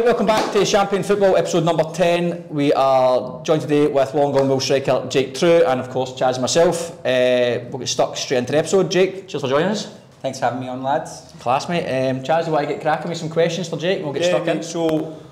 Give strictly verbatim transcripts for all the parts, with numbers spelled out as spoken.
Right, welcome back to Champagne Football, episode number ten. We are joined today with Wollongong Wolves striker Jake True and, of course, Chaz and myself. Uh, we'll get stuck straight into the episode. Jake, cheers for joining us. Thanks for having me on, lads. Class, mate. Um, Chaz, do you want to get cracking with some questions for Jake? We'll get yeah, stuck mate, in. So,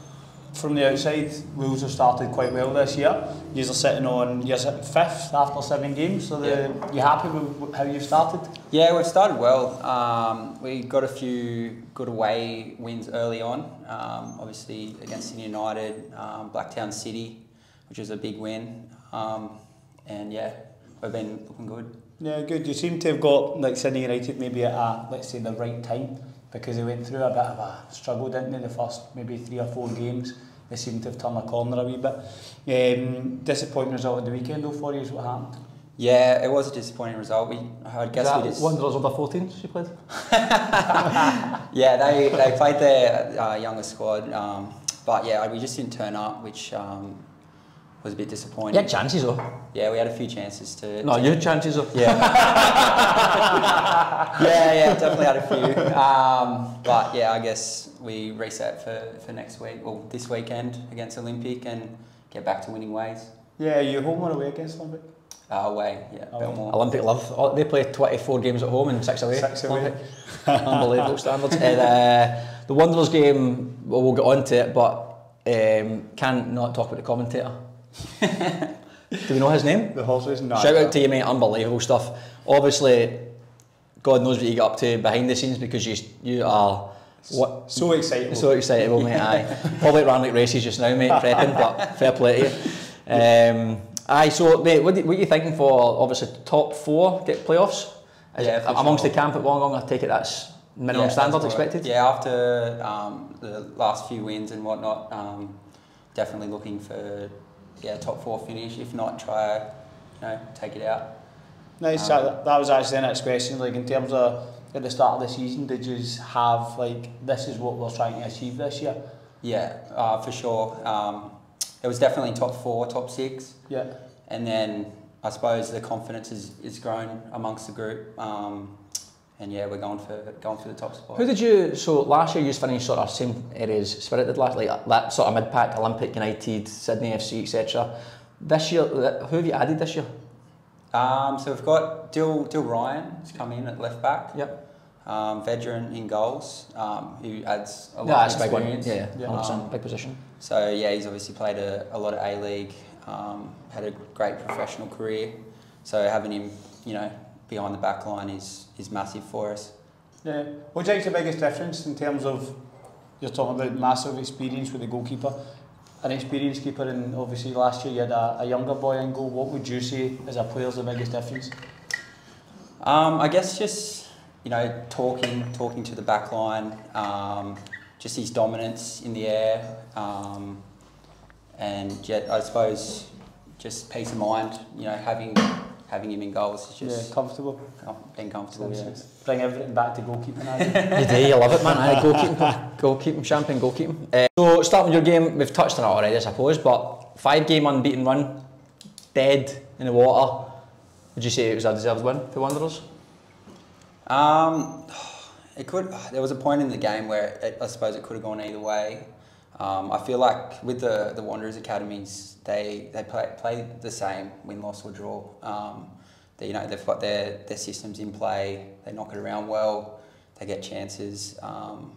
from the outside, Wolves have started quite well this year. You're sitting on you're fifth after seven games, so the, yeah. you happy with how you've started? Yeah, we've started well. Um, we got a few good away wins early on, um, obviously against Sydney United, um, Blacktown City, which was a big win, um, and yeah, we've been looking good. Yeah, good. You seem to have got, like, Sydney United maybe at, a, let's say, the right time, because they went through a bit of a struggle, didn't they, the first maybe three or four games. They seem to have turned a corner a wee bit. Um, disappointing result of the weekend though for you is what happened? Yeah, it was a disappointing result. We, I guess that we just... Wanderers under fourteens she played? Yeah, they, they played their uh, younger squad, um, but yeah, we just didn't turn up, which um, was a bit disappointing. You had chances though. Yeah, we had a few chances to... No, to you had chances though. Yeah. yeah, yeah, definitely had a few. Um, but yeah, I guess we reset for, for next week, well, this weekend against Olympic and get back to winning ways. Yeah, are you home or away against Olympic? Uh, away, yeah, oh, Belmore. Olympic love. They play twenty-four games at home and six away. Six away. Unbelievable standards. And, uh, the Wanderers game, well, we'll get on to it, but um, can't not talk about the commentator. Do we know his name? The horse is not. Shout out to you, mate. Unbelievable stuff. Obviously, God knows what you get up to behind the scenes because you you are what so excitable, so excitable, mate. Aye, probably ran like races just now, mate. Prepping, but fair play to you. Um, aye, so mate, what, do, what are you thinking for? Obviously, top four get playoffs. Is yeah, it, amongst sure. the camp at Wollongong, I take it that's minimum yeah, standard that's expected. It. Yeah, after um, the last few wins and whatnot, um, definitely looking for. Yeah, top four finish. If not, try, you know, take it out. Nice. Um, that, that was actually the next question. Like in terms of at the start of the season, did you have like this is what we're trying to achieve this year? Yeah, uh, for sure. Um, it was definitely top four, top six. Yeah. And then I suppose the confidence is is grown amongst the group. Um, and yeah, we're going for going for the top spot. Who did you? So last year you finished sort of same areas Spirit did last, like that sort of mid pack, Olympic, United, Sydney F C, et cetera. This year, who have you added this year? Um, so we've got Dill Dill Ryan who's come in at left back. Yep. Um, veteran in goals, um, who adds a lot yeah, of experience. Big one. Yeah, yeah. Um, big position. So yeah, he's obviously played a, a lot of A League, um, had a great professional career. So having him, you know. Behind the back line is is massive for us. Yeah. What do you think the biggest difference in terms of you're talking about massive experience with the goalkeeper, an experienced keeper, and obviously last year you had a, a younger boy in goal. What would you say as a player's the biggest difference? Um, I guess just you know talking talking to the back line, um, just his dominance in the air, um, and yet I suppose just peace of mind. You know having. Having him in goals is just... Yeah, comfortable. Com being comfortable, yeah. Bring everything back to goalkeeping, Isaac. You do, you love it, man. I goalkeeping, goalkeeping, champion, goalkeeping. Uh, so, starting your game, we've touched on it already, I suppose, but five-game unbeaten run, dead in the water. Would you say it was a deserved win for Wanderers? Um, it could... There was a point in the game where it, I suppose it could have gone either way. Um, I feel like with the, the Wanderers Academies, they they play play the same win, loss or draw. Um, they, you know they've got their their systems in play. They knock it around well. They get chances. Um,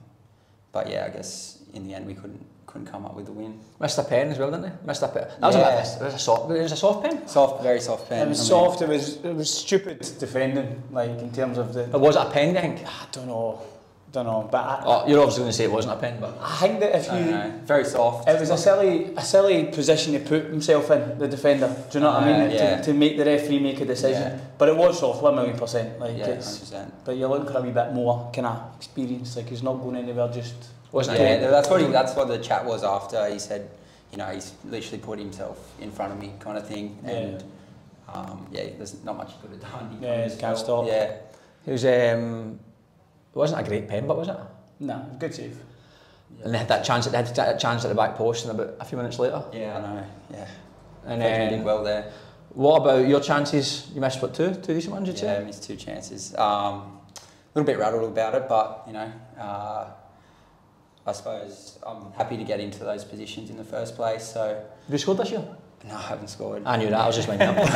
but yeah, I guess in the end we couldn't couldn't come up with the win. Missed a pen as well, didn't they? Missed a pen. That was yeah. a, it was a soft. It was a soft pen. Soft, very soft pen. It was I mean, soft. It was it was stupid defending. Like in terms of the. It was a pen, I think. I don't know. Don't know, but I, oh, you're obviously going to say it wasn't a pen, but I think that if you no, no. very soft, it was a silly, a silly position to put himself in the defender. Do you know what uh, I mean? Yeah. To, to make the referee make a decision, yeah. but it was soft, one million percent. Like yeah, it's, one hundred percent. But you're looking for a wee bit more kind of experience. Like he's not going anywhere. Just wasn't yeah, it? Yeah, that's what he, that's what the chat was after. He said, you know, he's literally put himself in front of me, kind of thing. And yeah, um, yeah there's not much he could have done. He yeah, can't stop. Yeah, he was. Um, It wasn't a great pen, but was it? No, it was a good save. Yeah. And they had that chance. They had that chance at the back post, and about a few minutes later. Yeah, I know. Yeah, and then did well there. What about your chances? You missed what two, two decent ones, you'd say? Yeah, I missed two chances. Um, a little bit rattled about it, but you know, uh, I suppose I'm happy to get into those positions in the first place. So have you scored this year? No, I haven't scored. I knew that. I was just making up. uh, yeah,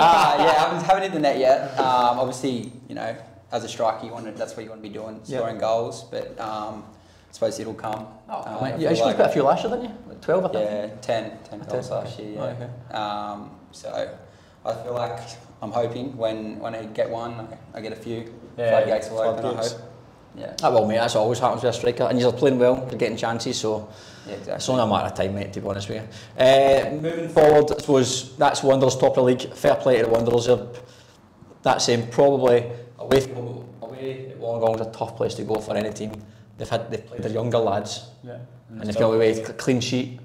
I haven't hit the net yet. Um, obviously, you know, as a striker, you want to, that's what you want to be doing, scoring yep. goals. But um, I suppose it'll come. Oh, um, mate, you scored quite a few last year, didn't you? Like twelve, I think. Yeah, ten, ten goals last year. Yeah. Oh, okay. um, so I feel like I'm hoping when when I get one, I get a few. Yeah, floodgates will open, I hope. Yeah. Ah, well, mate, that's always happens with a striker, and you're playing well, you're getting chances, so yeah, exactly. It's only a matter of time, mate, to be honest with you. Uh, moving forward, I suppose that's Wanderers top of the league. Fair play to the Wanderers. That same probably away from away at Wollongong is a tough place to go for any team. They've had they've played their younger lads, yeah, and they've got away with a clean sheet.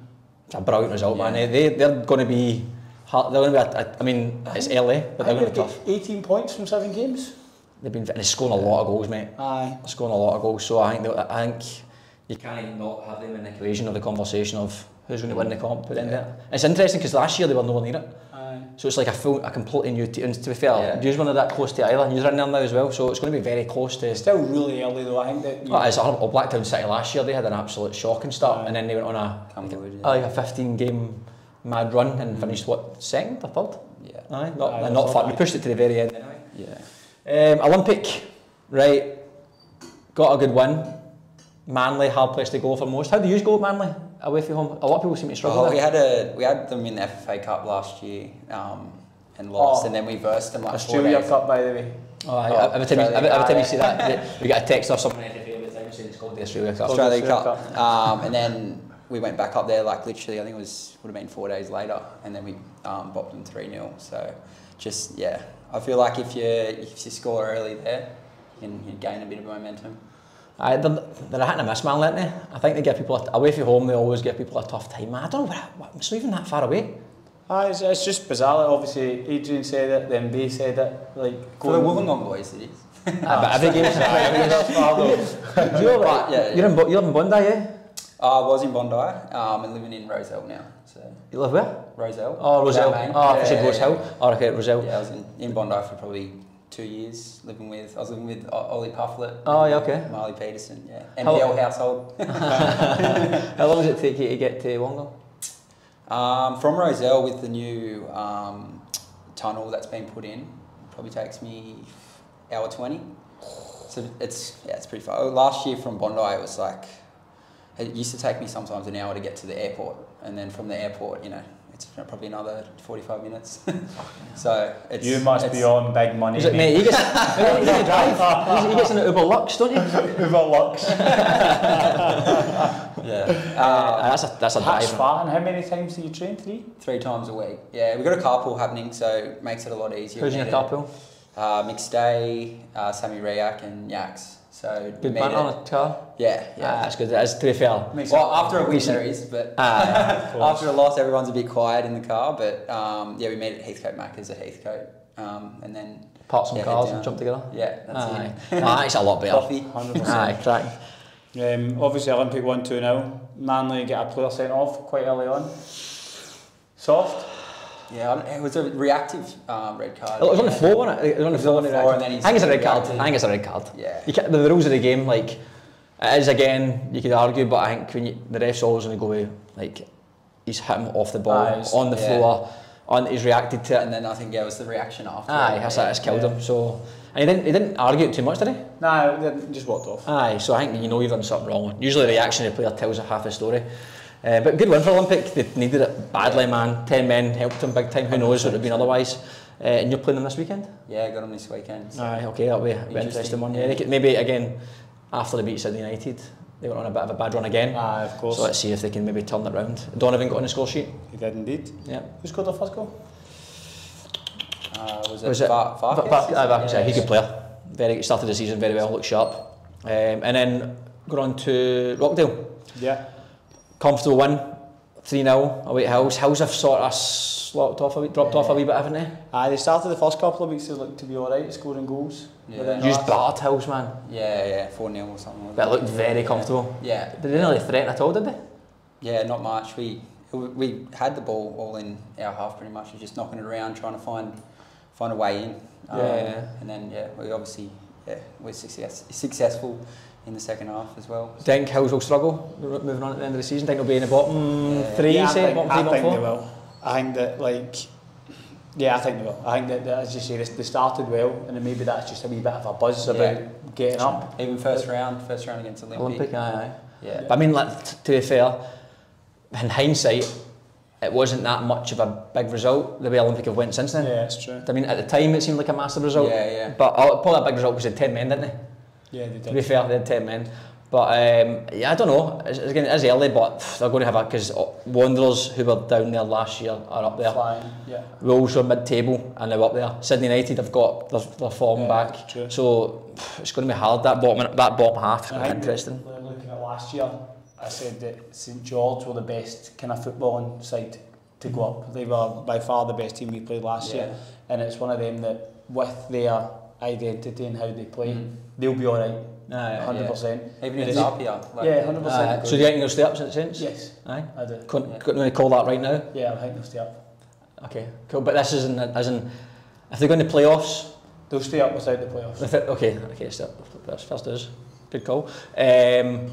It's a brilliant result, yeah. man. They they're going to be hard, they're going to be. A, a, I mean, it's early, but they're going to be tough. eighteen points from seven games. They've been and they're scoring a lot of goals, mate. Aye. They're scoring a lot of goals, so I think they, I think you can't not have them in the equation or the conversation of who's going to win the comp. But yeah. then it's interesting because last year they were nowhere near it. Aye. So it's like a full, a completely new team. To be fair, you're not that close to either. You're in there now as well, so it's going to be very close to. It's still really early though. I think that. You well, it's all, all Blacktown City last year. They had an absolute shocking start, aye. And then they went on a like, yeah. like a fifteen game mad run and mm. finished what second or third. Yeah. Aye. Not aye, not far. We pushed it to the very end. Anyway. Yeah. Um, Olympic, right, got a good win. Manly, hard place to go for most. How do you go Manly away from home? A lot of people seem to struggle. Well, we had a we had them in the F F A Cup last year um, and lost, oh, and then we versed them like Australia four days. Cup, by the way. Oh, aye, oh, every time you, every, every time you see that, we get a text or something. Every time you see it's called the Australia Cup. Australia Cup, um, and then we went back up there like literally. I think it was would have been four days later, and then we um, bopped them three nil. So just yeah. I feel like if you if you score early there, you can you gain a bit of momentum. I, they're, they're a hit and a miss, man, aren't they? I think they get people a, away from home. They always get people a tough time. I don't know. What, it's not even that far away. Ah, it's, it's just bizarre. Like, obviously, Adrian said it. Then B said it. Like for the Wollongong boys, it is. No, but every game's far though. You're right. Yeah, yeah. You're in you're in Bondi, yeah? Uh, I was in Bondi. Um, I'm living in Roselle now. So you live where? Roselle. Oh, Roselle. Oh, I yeah, said Roselle. Yeah. Oh, okay, Roselle. Yeah, I was in, in Bondi for probably two years. Living with, I was living with Ollie Puflett. Oh, yeah, okay. Marley Peterson. Yeah. M P L household. How long does it take you to get to Wollongong? Um, from Roselle with the new um, tunnel that's been put in, probably takes me hour twenty. So it's yeah, it's pretty far. Last year from Bondi, it was like. It used to take me sometimes an hour to get to the airport, and then from the airport, you know, it's probably another forty-five minutes. So it's, you must it's, be on big money. Is it, mate, you, gets, you, get drive. you get an Uber Lux, don't you? Uber Lux. Yeah, uh, that's a that's a that's fun. How many times do you train? Three. Three times a week. Yeah, we've got a carpool happening, so it makes it a lot easier. Who's in your carpool? Uh, Mixday, uh, Sammy Riak, and Yaks. So good man on a car. Yeah, yeah, ah, that's good. That's to be fair. Well, after a win there is, but ah, after a loss, everyone's a bit quiet in the car. But um, yeah, we made it at Heathcote Macca's at Heathcote, um, and then parked some yeah, cars and jumped together. Yeah, that's ah, it. That's ah, it's a lot better. Coffee, one hundred percent. Aye, crack. Um, obviously, Olympic one two now. Manly get a player sent off quite early on. Soft. Yeah, it was a reactive um, red card. It was on the floor, wasn't it? It was on the floor, on the floor and then he's I think it's a red card. I think it's a red card. Yeah. You can't, the rules of the game, like, it is again, you could argue, but I think when you, the ref's always going to go away, like, he's hit him off the ball, ah, was, on the yeah. floor, on, he's reacted to it. And then I think, yeah, it was the reaction after. Aye, that's yeah. like, killed yeah. him. So, and he didn't, he didn't argue it too much, did he? No, nah, he just walked off. Aye, so I think you know you've done something wrong. Usually the reaction of the player tells a half a story. Uh, but good win for Olympic. They needed it badly, man. Ten men helped them big time. Who knows what it would have been otherwise. Uh, and you're playing them this weekend? Yeah, I got them this weekend. So. Aye, okay, that'll be an interesting one. Yeah, could, maybe again, after they beat Sydney United, they went on a bit of a bad run again. Ah, of course. So let's see if they can maybe turn it round. Donovan got on the score sheet. He did indeed. Yeah. Who scored the first goal? Uh, was it, was it Farkas? Farkas, Farkas, yeah, Farkas, yeah, he's a good player. Very good, started the season very well, looked sharp. Um, and then got on to Rockdale. Yeah. Comfortable win, three nil away at Hills. Hills have sort of slopped off a bit, dropped yeah. off a wee bit, haven't they? Aye, they started the first couple of weeks to look to be alright, scoring goals. Yeah. You just battered Hills, man. Yeah, yeah, four nil or something like that. But it looked very comfortable. Yeah. They didn't really threaten at all, did they? Yeah, not much. We we had the ball all in our half pretty much. We were just knocking it around, trying to find find a way in. Um, yeah. And then, yeah, we obviously yeah, we're success, successful in the second half as well. So. Think Hills will struggle moving on at the end of the season? Think they'll be in the bottom yeah. three, yeah, say? I think, bottom I three, think bottom they will. I think that, like, yeah, I think they will. I think that, that as you say, they, they started well, and then maybe that's just a wee bit of a buzz yeah. about getting up. Even first round, first round against Olympic. Olympic, aye, aye. Yeah. But I mean, like, to be fair, in hindsight, it wasn't that much of a big result, the way Olympic have went since then. Yeah, that's true. I mean, at the time it seemed like a massive result. Yeah, yeah. But probably a big result because they had ten men, didn't they? Yeah, they did. To be fair, they had ten men. But um, yeah, I don't know. It's, again, it is early, but they're going to have a... Because Wanderers, who were down there last year, are up there. Flying, yeah. Wolves are mid-table and they're up there. Sydney United have got their, their form yeah, back. True. So it's going to be hard. That bottom, that bottom half is going to be interesting. Looking at last year, I said that St George were the best kind of footballing side to go up. They were by far the best team we played last yeah. year, and it's one of them that with their identity and how they play, mm. they'll be all right. Hundred percent. Even in Apia. Yeah, hundred percent. So do you think they'll stay up since since? Yes. Aye. I do. Couldn't, yeah. couldn't call that right now. Yeah, I think they'll stay up. Okay, cool. But this isn't as in if they're going to playoffs, they'll stay up without the playoffs. It, okay, okay, stay up. First, first is good call. Um,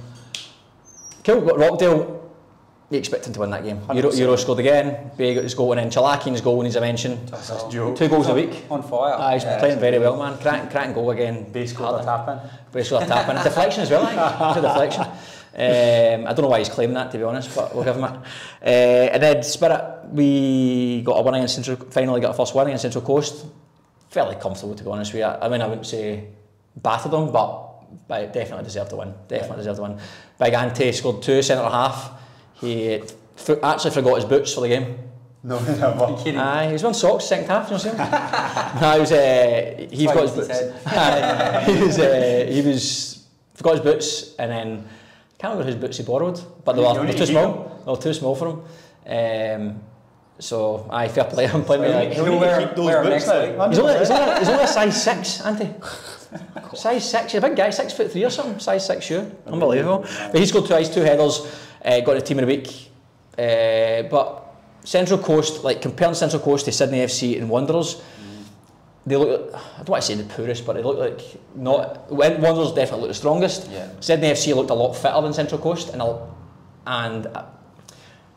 Cool, but Rockdale, you expect him to win that game. Euro, Euro scored again, Bay got his goal, and then Chalakian's goal, as I mentioned. That's that's two goals a week. On fire. Ah, he's yeah, playing very well, man. Crack, crack and goal again. Bay scored a tap-in. Bay scored a tap-in. A deflection as well, I think. Deflection. Um, I don't know why he's claiming that, to be honest, but we'll give him it. Uh, and then Spirit, we got a win against Central, finally got a first win against Central Coast. Fairly comfortable, to be honest with you. I mean, I wouldn't say battered them, but... But definitely deserved to win. Definitely yeah. deserved to win. Big Ante scored two, centre half. He actually forgot his boots for the game. No, no, no. Aye, he was on socks second half. You know what I'm saying? No, he was. Uh, he forgot his boots. he was. Uh, he was forgot his boots, and then I can't remember whose boots he borrowed, but they were, they were too small. They were too small for him. Um, So, aye, fair play. I'm playing with like... He'll, he'll wear, keep those wear boots now. He's only, he's, only, he's only a size six, Ante. Size six, he's a big guy, six foot three or something. Size six shoe, unbelievable. But he's got two eyes, two headers, uh, got the team in a week. Uh, but Central Coast, like comparing Central Coast to Sydney F C and Wanderers, mm. they look, like, I don't want to say the poorest, but they look like not... Wanderers definitely look the strongest. Yeah. Sydney F C looked a lot fitter than Central Coast, and... A, and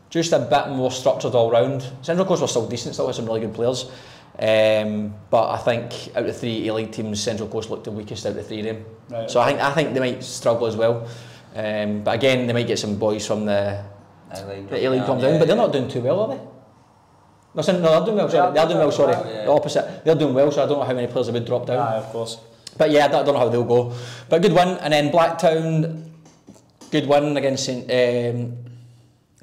just a bit more structured all round. Central Coast were still decent, still had some really good players. Um, but I think out of the three A-League teams, Central Coast looked the weakest out of the three of them. Right, so okay. I think I think they might struggle as well. Um, but again, they might get some boys from the A-League come down, yeah, but they're yeah. not doing too well, are they? No, no they're doing well, sorry. They are doing well, sorry. Well, yeah. The opposite. They're doing well, so I don't know how many players they would drop down. Ah, of course. But yeah, I don't know how they'll go. But good win. And then Blacktown, good win against... Um,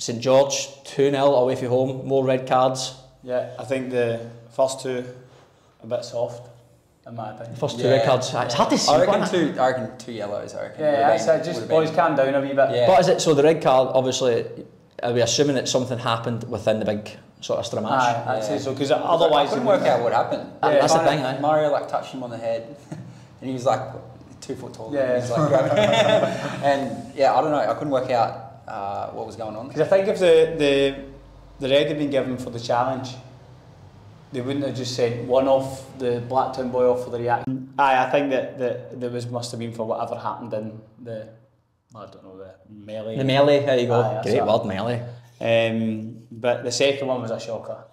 St George, two nil away from home, more red cards. Yeah, I think the first two a bit soft, in my opinion. First two yeah. red cards, it's hard to see. I reckon, two, I reckon two yellows, I reckon. Yeah, yeah been, so just boys calm down a wee bit. Yeah. But is it, so the red card, obviously, are we assuming that something happened within the big sort of sort of match? Aye, I'd yeah. say so, because otherwise... I couldn't work out what happened. Yeah, that's the thing, eh? Mario like touched him on the head, and he was like two foot tall. Yeah. And, he was like, and yeah, I don't know, I couldn't work out Uh, what was going on. Because I think if the, the the red had been given for the challenge, they wouldn't have just sent one off the Blacktown boy off for the reaction. Aye, I think that, that there was must have been for whatever happened in the, I don't know, the melee. The melee, there you go. Aye, great word, melee. Um, but the second one was a shocker.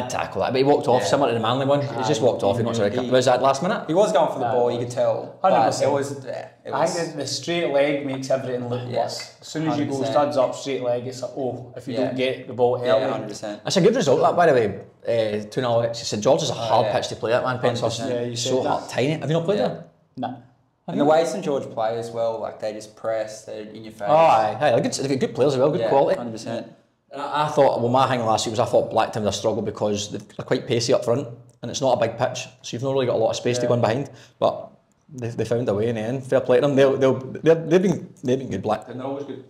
Bad tackle, but he walked off, yeah. similar to the Manly one. Aye, he just walked he off, he got to recover. Was that last minute? He was going for the yeah, ball, you could tell. one hundred percent. It was, yeah. It was, I think the straight leg makes everything look worse. Yes. As soon as you go studs up straight leg, it's like, oh, if you yeah. don't get the ball early. Yeah, one hundred percent. That's a good result, that, by the way. Uh, two nil, St George is a hard oh, yeah. pitch to play, that man. Penshurst yeah, you so hard, tiny. Have you not played yeah. there? No. And the way St George play as well, like they just press, they're in your face. Oh, aye, aye. They're good, they're good players as well, good yeah, quality. one hundred percent. And I, I thought, well, my hang last year was I thought Blacktown would struggle because they're quite pacey up front and it's not a big pitch, so you've not really got a lot of space yeah. to go in behind, but... They, they found a way in the end. Fair play to them. They'll, they'll, they've been they've been good. Black. They're always good.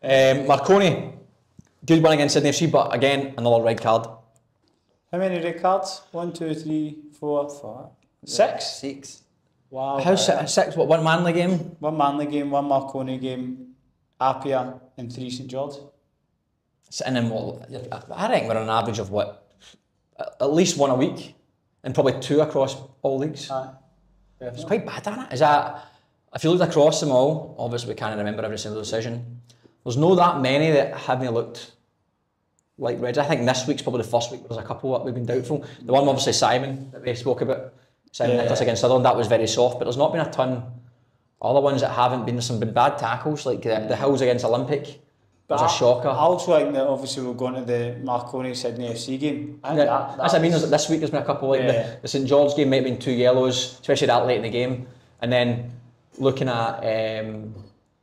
Um, Marconi, good one against Sydney F C, but again another red card. How many red cards? One, two, three, four, five, six, six. Wow. How six? Six? What? One Manly game. One Manly game. One Marconi game. Apia and three St George. And then what? I think we're on an average of what, at least one a week, and probably two across all leagues. Aye. Yeah, it's quite bad, isn't it? Is that, if you looked across them all, obviously we can't remember every single decision. There's no that many that haven't looked like Reds. I think this week's probably the first week there's a couple that we've been doubtful. The one obviously Simon that we spoke about, Simon yeah, Nicholas yeah. against Sutherland, that was very soft, but there's not been a ton. Other ones that haven't been, there's some been bad tackles, like the, the Hills against Olympic. But was I, a shocker. I also think that obviously we'll go into the Marconi Sydney F C game. I yeah, that, that's I mean, this week there's been a couple, like yeah. the, the St George game might have been two yellows, especially that late in the game. And then looking at um,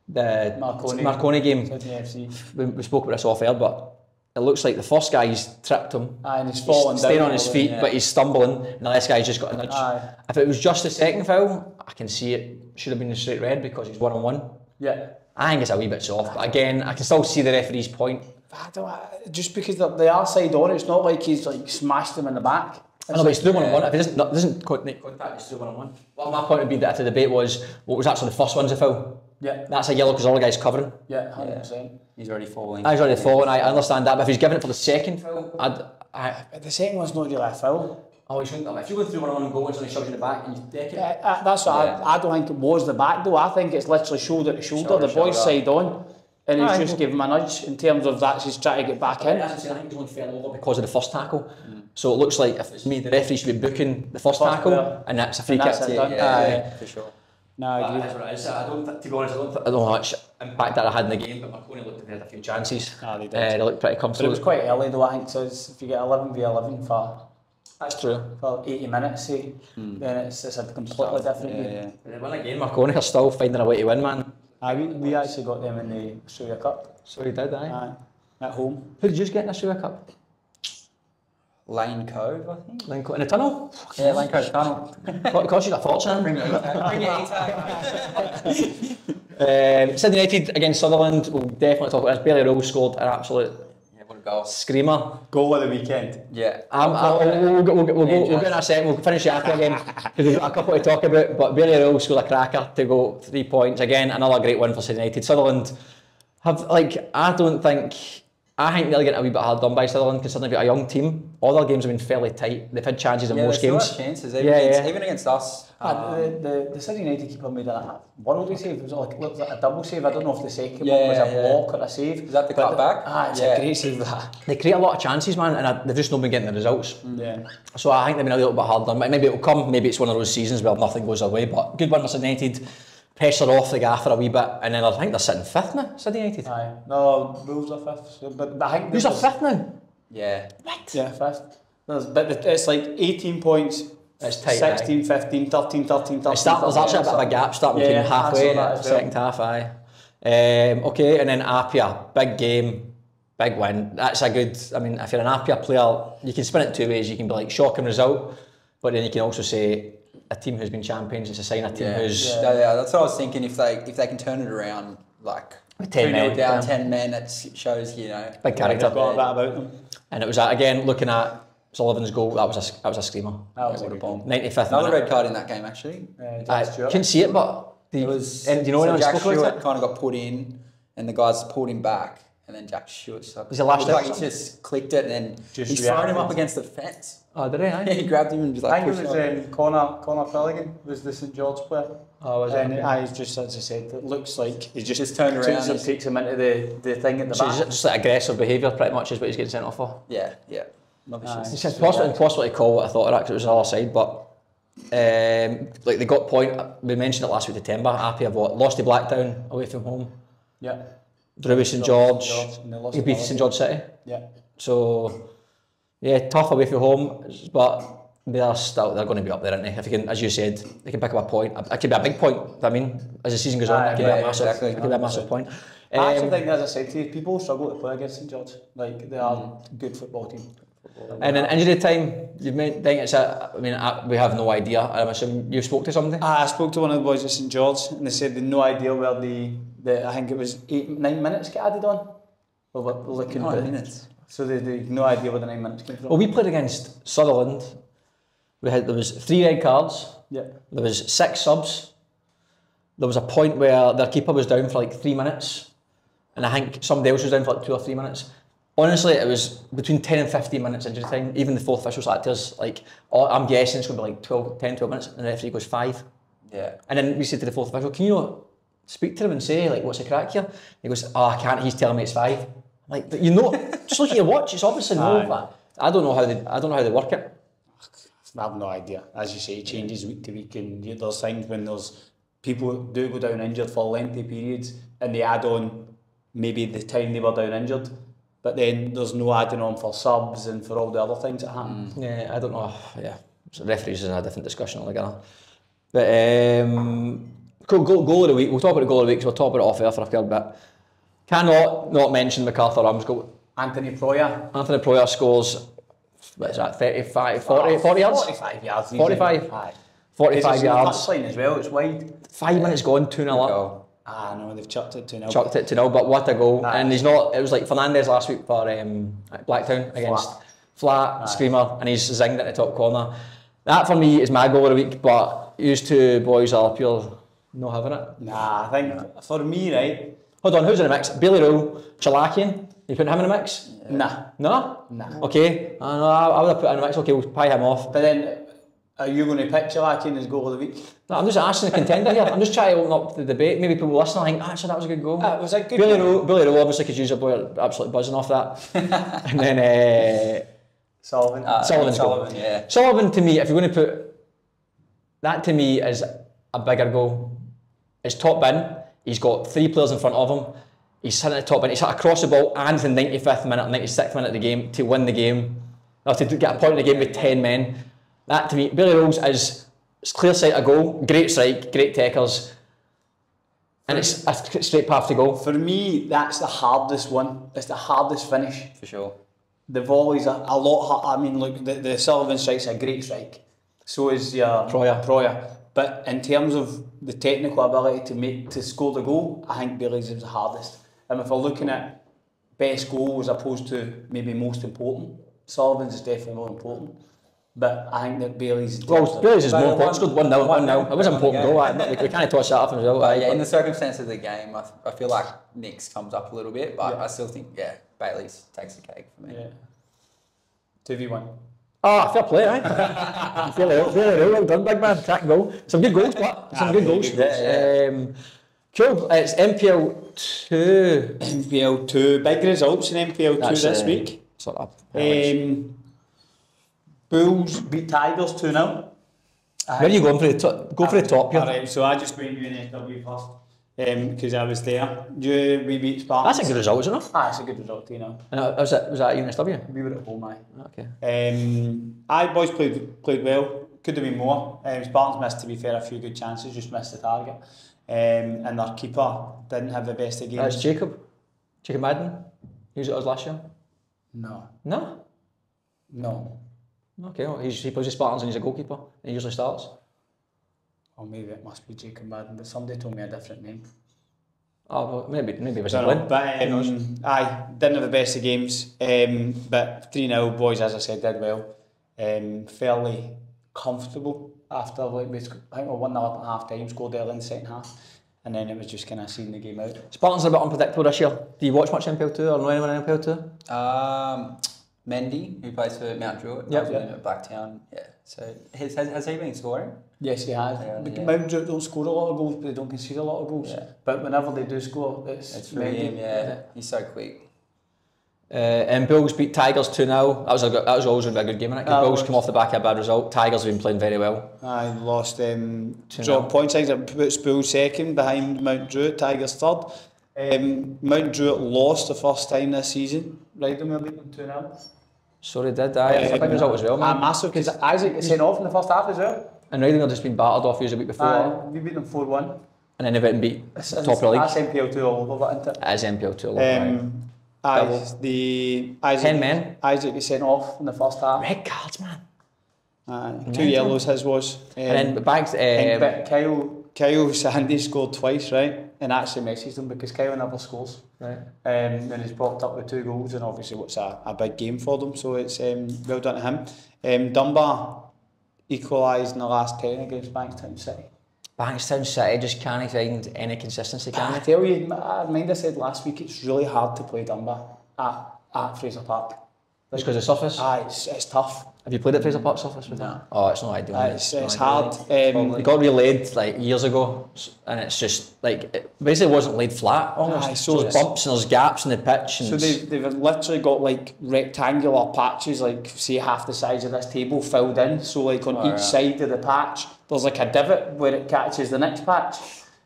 the Marconi, Marconi game, Sydney F C. We, we spoke about this off air, but it looks like the first guy's tripped him. Aye, and he's, he's falling staying down on his feet, yeah. but he's stumbling, and the last guy's just got a nudge. Aye. If it was just the second foul, I can see it should have been a straight red because he's one on one. Yeah. I think it's a wee bit soft, but again, I can still see the referee's point. I don't, I, just because they are side on, it's not like he's like smashed them in the back. It's I know, like, but it's through one on one. If he doesn't, doesn't make contact, it's through one on one. Well, my point would be that the debate was what was actually the first one's a foul. Yeah. That's a yellow because all the guy's covering. Yeah, one hundred percent. Yeah. He's already falling. He's already falling, I understand that, but if he's given it for the second foul, I'd. I, the second one's not really a foul. Oh, he shouldn't have. If you go through one on one and go and somebody shoves you in the back and you deck it. Yeah, uh, that's what yeah. I, I don't think it was the back though. I think it's literally shoulder to shoulder, shoulder the boy's side on, and he's just giving him a nudge in terms of that he's trying to get back in. I think he's only fell over because of the first tackle. Mm. So it looks like if it's me, the referee should be booking the first, first tackle, player. And that's a free kick. Yeah, yeah, yeah, yeah, for sure. No, I agree. That's what it is. I don't, to be honest, I don't, I don't know how much impact that I had in the game, but Marconi looked like they had a few chances. No, they did. Uh, they looked pretty comfortable. But it was quite early though, I think, so if you get eleven v eleven for. That's true. For eighty minutes, say, hmm. then it's, it's a completely still, different yeah, game. Yeah. They win again, Marconi are still finding a way to win, man. Aye, we, we actually got them in the Australia Cup. So you did, aye? Aye. At home. Who did you get in the Australia Cup? Lane Cove, I think. Lane Cove in the tunnel? Yeah, Lane Cove tunnel. It cost you a fortune. Bring it anytime. um, Sydney United against Sutherland, we'll definitely talk about this. Barry Rose scored an absolute goal. Screamer. Goal of the weekend. Yeah. Um, I'll, we'll, we'll, we'll, we'll, we'll go in a second, we'll finish it after again because we've got a couple to talk about, but Barry Rose scored a cracker to go three points. Again, another great win for Sydney United. Sutherland have, like, I don't think, I think they'll get a wee bit hard done by Sutherland considering they've got a young team. All their games have been fairly tight. They've had chances in yeah, most games. Still chances, even, yeah, against, yeah. even against us. Um, the, the, the Sydney United keeper made a worldly save. It was like, was like a double save. I don't know if the second yeah, one was a yeah. block or a save. Was that the cut back? Ah, it's yeah. a great save. That. They create a lot of chances, man, and I, they've just not been getting the results. Yeah. So I think they've been a little bit hard done. Maybe it'll come. Maybe it's one of those seasons where nothing goes away. But good one for Sydney United. Pressure off the gaff for a wee bit, and then I think they're sitting fifth now. Sydney United. Aye. No, Wolves are fifth. So, but I think Wolves are fifth now. Yeah. What? Yeah, fifth. There's, but it's like eighteen points. It's tight. sixteen, aye. fifteen, thirteen, thirteen, thirteen. It's start, there's actually yeah, a bit of a gap starting yeah, between halfway and well. second half. Aye. Um, okay, and then Apia, big game, big win. That's a good. I mean, if you're an Apia player, you can spin it two ways. You can be like shocking result, but then you can also say. A team who's been champions, it's a sign a team yeah, who's... Yeah. Yeah, that's what I was thinking, if they if they can turn it around, like... ten men. Down, yeah. ten men, it shows, you know... Big character. Got a bit about them. And it was, again, looking at Sullivan's goal, that was a, that was a screamer. That was a good ball. ninety-fifth Another minute. Red card in that game, actually. Yeah, I couldn't see it, but... The, it was... And, do you know so when Jack Stewart like kind of got put in, and the guys pulled him back, and then Jack Stewart... Was he lashed out? Like he just clicked it, and then just he's thrown him up against the fence. Oh, did he? Yeah, he grabbed him and was like, I think it was um, Connor, Connor Felligan, was the St George player. Oh, was um, it? Yeah, he's just, as I said, it looks like he just, just turned around and takes him into the, the thing at the so back. So just like aggressive behaviour, pretty much, is what he's getting sent off for. Yeah, yeah. It's impossible, impossible to call what I thought of that because it was on our side, but um, like they got point, we mentioned it last week, September, Apia what? Lost to Blacktown away from home. Yeah. Drew with St George, he beat St George City. Yeah. So. Yeah, tough away from home, but they're still they're going to be up there, aren't they? If you can, as you said, they can pick up a point. It could be a big point. I mean, as the season goes on, it could yeah, be a massive, exactly. it could be a massive point. I um, actually think, as I said to you, people struggle to play against St George. Like they are a good football team. And then injury time, you meant think it's a. I mean, I, we have no idea. I'm assuming you spoke to somebody. I spoke to one of the boys at St George, and they said they had no idea where the the I think it was eight nine minutes get added on. Looking nine minutes. So they had no idea where the nine minutes came from. Well, we played against Sutherland. We had there was three red cards. Yeah. There was six subs. There was a point where their keeper was down for like three minutes, and I think somebody else was down for like two or three minutes. Honestly, it was between ten and fifteen minutes injury time. Even the fourth official sat to us like, oh, I'm guessing it's going to be like twelve, ten, twelve minutes, and the referee goes five. Yeah. And then we said to the fourth official, can you not speak to him and say, like, what's the crack here? He goes, oh, I can't, he's telling me it's five. I'm like, but you know, just look at your watch, it's obviously no, but I don't know how they, I don't know how they work it. I have no idea. As you say, it changes week to week, and there's times when there's people do go down injured for lengthy periods, and they add on maybe the time they were down injured, but then there's no adding on for subs and for all the other things that happen. Mm. Yeah, I don't know. Yeah, so referees is a different discussion altogether. But um, cool, goal, goal of the week. We'll talk about the goal of the week, so we'll talk about it off air for a fair bit. Cannot not mention MacArthur Arms goal. Anthony Proyer. Anthony Proyer scores. What is that, thirty-five, forty, forty yards? forty-five yards. forty-five, forty-five yards. It's line as well, it's wide. Five yeah. minutes gone, two nil up. Ah, no, they've chucked it two nil. Chucked it two nil, but what a goal. Nah. And he's not, it was like Fernandez last week for um, Blacktown against Flat, flat nah. Screamer, and he's zinged at the top corner. That for me is my goal of the week, but these two boys are pure not having it. Nah, I think nah. for me, right? Hold on, who's in the mix? Bailey Rule, Chalakian. You put him in the mix? Nah. No? Nah. Okay. Uh, no, I, I would have put him in the mix. Okay, we'll pie him off. But then, are you going to pick Chalakian as goal of the week? No, I'm just asking the contender here. I'm just trying to open up the debate. Maybe people will listen and think, actually, that was a good goal. Uh, was that good? Billy Rowe, Billy Rowe, obviously, because you're a boy, absolutely buzzing off that. And then... Uh, Sullivan. Uh, Sullivan's Sullivan, goal. Yeah. Sullivan, to me, if you're going to put... That, to me, is a bigger goal. It's top bin. He's got three players in front of him. He's sitting at the top and he's had across the ball and the ninety-fifth minute, ninety-sixth minute of the game to win the game, or to get a point in the game with ten men. That to me, Barry Rose is clear sight a goal, great strike, great tackles, and it's a straight path to goal. For me, that's the hardest one. It's the hardest finish. For sure. The volley's are a lot harder. I mean, look, the, the Sullivan strike's a great strike. So is your Proyer. Proyer. But in terms of the technical ability to make to score the goal, I think Barry's is the hardest. And if we're looking at best goal as opposed to maybe most important, Sullivan's is definitely more important. But I think that Bailey's... Well, Bailey's is more important. It's good one nil. It was an important goal. I, we kind of toss that off as well. But yeah, in the circumstances of the game, I, I feel like Nick's comes up a little bit, but yeah. I still think, yeah, Bailey's takes the cake for me. Yeah. two v one. Ah, oh, fair play, eh? Fairly well, fairly well, well done, big man. Crack goal. Some good goals, but some ah, good goals. Good goals. Yeah, yeah. Um, Cool, it's M P L two. M P L two, big results in M P L two That's this uh, week. Sort of um, Bulls beat Tigers two nil. Where are you going for the top? Go I, for the top, yeah. Alright, so I just went U N S W first, because um, I was there. You, we beat Spartans. That's a good result, isn't it? Ah, that's a good result, you know. And, uh, was, that, was that U N S W? We were at home, aye. Okay. Um, aye, boys played, played well, could have been more. Um, Spartans missed, to be fair, a few good chances, just missed the target. Um, and their keeper didn't have the best of games. That's Jacob. Jacob Madden. He was at us last year. No. No? No. Okay, well, he's, he plays the Spartans and he's a goalkeeper. And he usually starts. Or maybe it must be Jacob Madden, but somebody told me a different name. Oh, well, maybe, maybe it was a win. But um, aye, didn't have the best of games. Um, but three nil, boys, as I said, did well. Um, fairly comfortable. After like we, I think we won the other half time, scored early in the second half, and then it was just kind of seeing the game out. Spartans are a bit unpredictable this year. Do you watch much M P L two or know anyone in M P L two? Um, Mendy, who plays for Mount Druitt, yep, yep. at Blacktown. Yeah. So has, has has he been scoring? Yes, he has. Yeah. Mount Druitt don't score a lot of goals, but they don't concede a lot of goals. Yeah. But whenever they do score, it's, it's Mendy. Him, yeah. yeah, he's so quick. Uh, and Bulls beat Tigers two nil. That was a good, that was always a good game, innit? Bulls come off the back of a bad result. Tigers have been playing very well. I lost um, drop points. Tigers puts Bulls second behind Mount Druitt. Tigers third. Um, Mount Druitt lost the first time this season. Right, them two nil. Sorry, did I? It's um, a big result as well, man. Uh, massive, because Isaac is sent off in the first half as well. And Riding have just been battered off you the week before. Uh, we beat them four one. And then they didn't beat it's, top of the league. That's M P L two all over, isn't it? It is M P L two all over. Um, right. Aye, the Isaac, ten men. Isaac is sent off in the first half. Red cards, man. Aye, two yellows, his was. Um, and then Bags. Um, but Kyle, Kyle Sandy scored twice, right? And actually messes them because Kyle never scores. Right. Um, and he's popped up with two goals, and obviously what's a, a big game for them. So it's um, well done to him. Um, Dunbar equalised in the last ten against Bankstown City. Bankstown City just can't find any consistency, can they? I tell you, I remember I said last week, it's really hard to play Dunbar at, at Fraser Park. It's because of the surface? Aye, it's, it's tough. Have you played at Fraser Park surface with that? No. Oh, it's not ideal. Uh, it's it's, it's hard. Um, it got relaid like years ago, and it's just like it basically wasn't laid flat almost. Aye, so there's bumps and there's gaps in the pitch. And so they've, they've literally got like rectangular patches, like say half the size of this table filled in. So like on oh, each right. side of the patch, there's like a divot where it catches the next patch.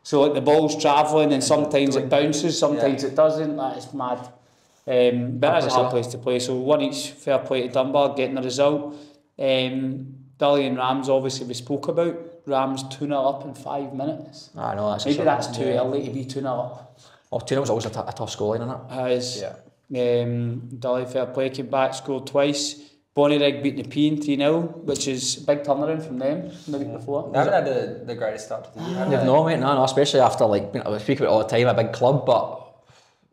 So like the ball's travelling, and sometimes it bounces, sometimes yeah. it doesn't. That is mad. Um, but that is a hard place to play, so one each, fair play to Dunbar, getting the result. Um, Dully and Rams, obviously we spoke about. Rams two nil up in five minutes. I know, that's maybe that's too yeah. early to be two nil up. Oh, two nil was always a, t a tough scoreline, isn't it? Yeah. Um, Dully, fair play, came back, scored twice. Bonnyrigg beat the Nepean three nil, which is a big turnaround from them the week yeah. before. They haven't had the, the greatest start to the year. They've not, mate, no, no, especially after, like, you know, we speak about it all the time, a big club, but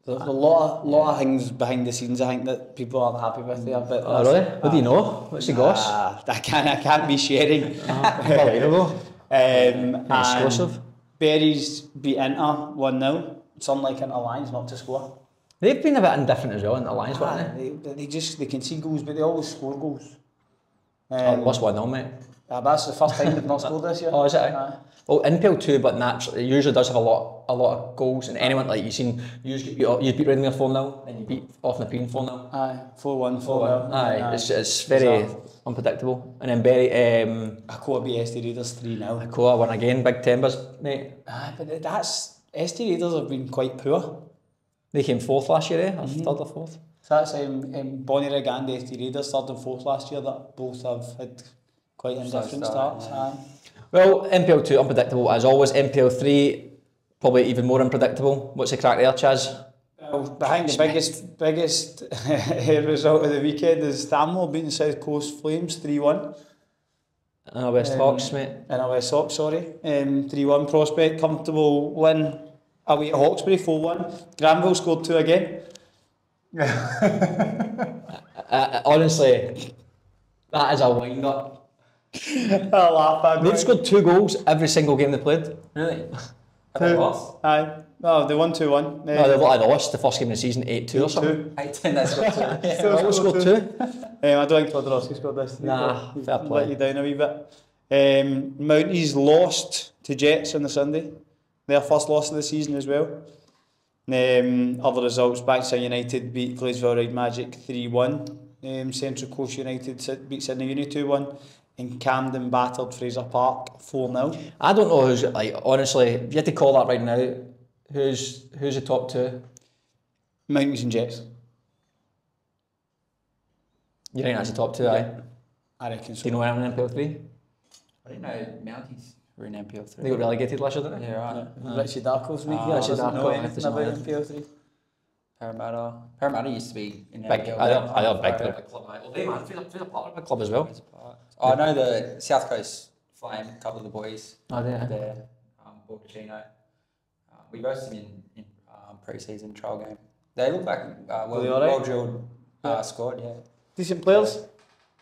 there's a lot, of, lot yeah. of things behind the scenes, I think, that people aren't happy with there. But oh, really? What uh, do you know? What's the nah, goss? I can't, I can't be sharing. Incredible. um, Exclusive. Berries beat Inter one nil. It's unlike Inter Lions not to score. They've been a bit indifferent as well, Inter Lions, ah, weren't they? they? They just, they can see goals, but they always score goals. Um, oh, what's one nil, mate? Uh, that's the first time they've not scored this year. Oh, is it? Uh, well, Impel too, but naturally, it usually does have a lot, a lot of goals. And anyone like you've seen, you you beat Redmere four nil, and you beat off Nepean four nil. Aye, four one, four nil. Aye, aye, it's it's very exactly. unpredictable. And then Barry, um, Acoa beat S D Raiders three nil. Acoa won again, big timbers, mate. Aye, but that's S D Raiders have been quite poor. They came fourth last year, eh? Or mm -hmm. third or fourth. So that's um, um, Bonnyrigg and S D Raiders third and fourth last year. That both have had quite indifferent starts. Yeah. Well, M P L two unpredictable as always. M P L three probably even more unpredictable. What's the crack there, Chaz? Well, behind the biggest biggest result of the weekend is Stanmore beating South Coast Flames three one. And a West um, Hawks, mate. And a West Hawks, sorry. Um, three one prospect, comfortable win away at Hawkesbury four one. Granville scored two again. I, I, honestly, that is a wind-up. I laugh at They've scored two goals every single game they played. Really? Have they lost? Aye. No, they won two one. They no, they lost the first game of the season eight two or something. eight ten, that's got two. Yeah, yeah, they scored two. two. um, I don't think Podorowski scored this. Nah, he's fair play. Let you down a wee bit. Um, Mounties lost to Jets on the Sunday. Their first loss of the season as well. Um, other results, Blacktown United beat Glasgow Ride Magic three one. Um, Central Coast United beat Sydney Uni two one. In Camden battled Fraser Park four nil. I don't know who's, like, honestly, if you had to call that right now, who's who's the top two? Mounties and Jets. You think that's the top two, yeah. aye? I reckon so. Do you know where I'm in M P L three? I don't know, Mounties were in M P L three. They got relegated last year, didn't they? Yeah, right. Yeah. Uh, Richie Darko's week, yeah. Richie Darko anything about M P L three. Parramatta. Parramatta used to be in big, M P L three. I love, I love big club. Well, they might feel a part of a club as well. Oh, I know the South Coast Flame, a couple of the boys. Oh, yeah. There, um, Borgicino. Uh, we roasted them in, in um, pre-season trial game. They look like uh, well, well-drilled well uh, squad, yeah. Decent players?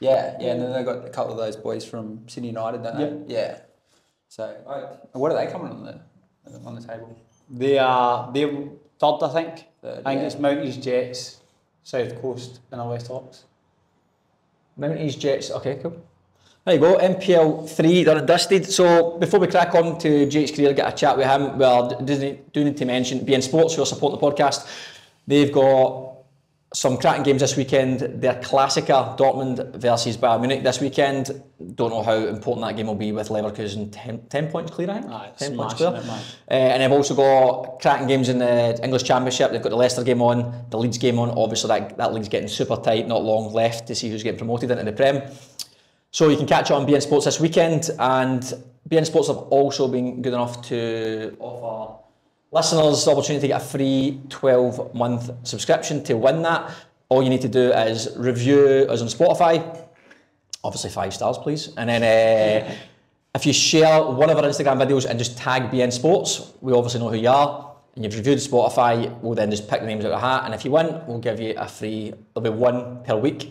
Yeah, yeah, and then they've got a couple of those boys from Sydney United, don't they? Yeah. yeah. So, right. what are they coming on the on the table? They are they're third, I think. Third, I think yeah. it's Mounties, Jets, South Coast, and the West Hawks. Mounties, Jets, okay, cool. There you go, M P L three, they're dusted. So before we crack on to Jake's career, get a chat with him, well, do need to mention beIN Sports, who will support the podcast. They've got some cracking games this weekend. Their Klassiker, Dortmund versus Bayern Munich this weekend. Don't know how important that game will be with Leverkusen ten, ten points clear, I think. Ah, ten points clear. It, uh, and they've also got cracking games in the English Championship. They've got the Leicester game on, the Leeds game on. Obviously, that, that league's getting super tight, not long left to see who's getting promoted into the Prem. So you can catch it on beIN Sports this weekend, and beIN Sports have also been good enough to offer listeners the opportunity to get a free twelve month subscription. To win that, all you need to do is review us on Spotify, obviously five stars please, and then uh, if you share one of our Instagram videos and just tag beIN Sports, we obviously know who you are, and you've reviewed Spotify, we'll then just pick the names out of the hat, and if you win, we'll give you a free, there'll be one per week,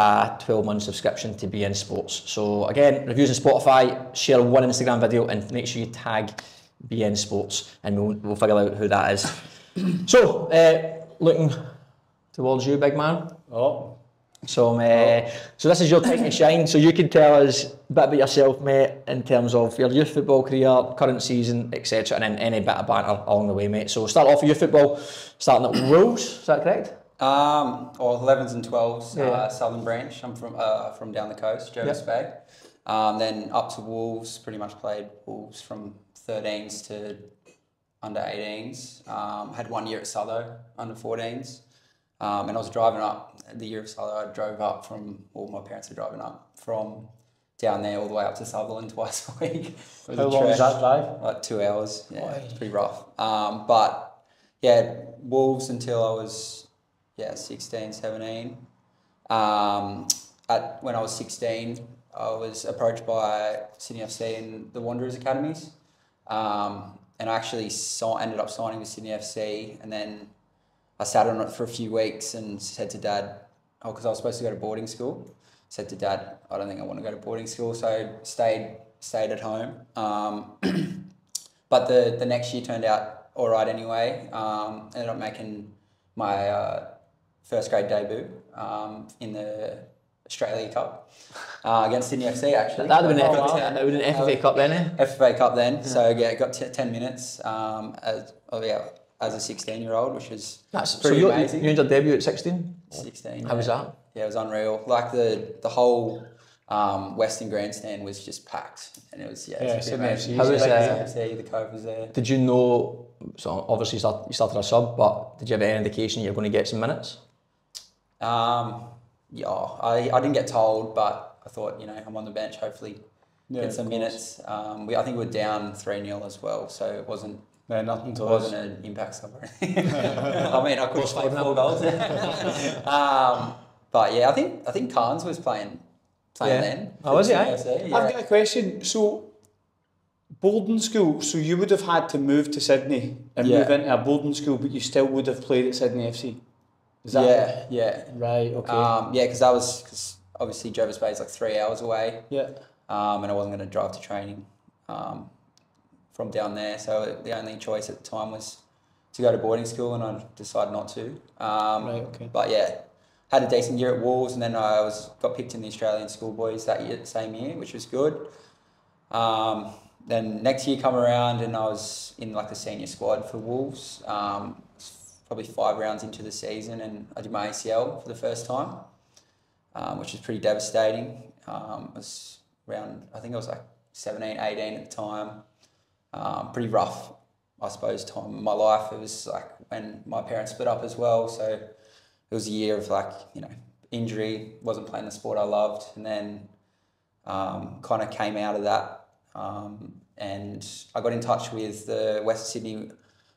a twelve month subscription to beIN Sports. So again, reviews on Spotify, share one Instagram video, and make sure you tag beIN Sports, and we'll, we'll figure out who that is. So, uh, looking towards you, big man. Oh, So, mate, oh. so this is your time to shine. So you can tell us a bit about yourself, mate, in terms of your youth football career, current season, et cetera, and then any bit of banter along the way, mate. So start off with youth football, starting at Wolves. Is that correct? Um, or elevens and twelves, yeah. uh, Southern Branch. I'm from uh, from down the coast, Jervis Bay. Yep. Um, then up to Wolves. Pretty much played Wolves from thirteens to under eighteens. Um, had one year at Southo, under fourteens. Um, and I was driving up, the year of Sutherland, I drove up from, all well, my parents were driving up from down there all the way up to Sutherland twice a week. How long was that drive? Like two hours, yeah, it's pretty rough. Um, but yeah, Wolves until I was, yeah, sixteen, seventeen. Um, at, when I was sixteen, I was approached by Sydney F C and the Wanderers Academies. Um, and I actually saw, ended up signing with Sydney F C, and then I sat on it for a few weeks and said to Dad, oh, because I was supposed to go to boarding school. Said to Dad, I don't think I want to go to boarding school, so stayed stayed at home. Um, but the, the next year turned out all right anyway. Um, ended up making my uh, first grade debut um, in the Australia Cup uh, against Sydney F C, actually. That would have been, oh, wow. been an F F A Cup then, eh? F F A Cup then, yeah. So yeah, got t ten minutes um, as, oh yeah, as a sixteen year old, which is That's, pretty so amazing. You made your debut at sixteen? sixteen. How yeah. was that? Yeah, it was unreal. Like the the whole um, Western Grandstand was just packed, and it was yeah. yeah it was so amazing. How was uh, the Cove was there? Did you know? So obviously you, start, you started a sub, but did you have any indication you were going to get some minutes? Um, yeah, I I didn't get told, but I thought, you know, I'm on the bench, hopefully yeah, get some minutes. Um, we I think we were down three nil as well, so it wasn't. No, nothing to it wasn't us. An impact sub or anything. I mean, I could have played four goals. um, but yeah, I think I think Carnes was playing, playing yeah. then. Oh, was he? Yeah. I've got a question. So, boarding school, so you would have had to move to Sydney and yeah. move into a boarding school, but you still would have played at Sydney F C? Is that Yeah, right? yeah. Right, okay. Um, yeah, because that was, because obviously Jervis Bay is like three hours away. Yeah. Um, and I wasn't going to drive to training. Um, from down there, so the only choice at the time was to go to boarding school, and I decided not to. Um, right, okay. But yeah, had a decent year at Wolves, and then I was got picked in the Australian schoolboys that year, same year, which was good. Um, then next year come around, and I was in like the senior squad for Wolves. Um, probably five rounds into the season, and I did my A C L for the first time, um, which was pretty devastating. Um, it was around, I think I was like seventeen, eighteen at the time. Um, pretty rough, I suppose, time in my life. It was like when my parents split up as well, so it was a year of like, you know, injury, wasn't playing the sport I loved, and then um, kind of came out of that. Um, and I got in touch with the West Sydney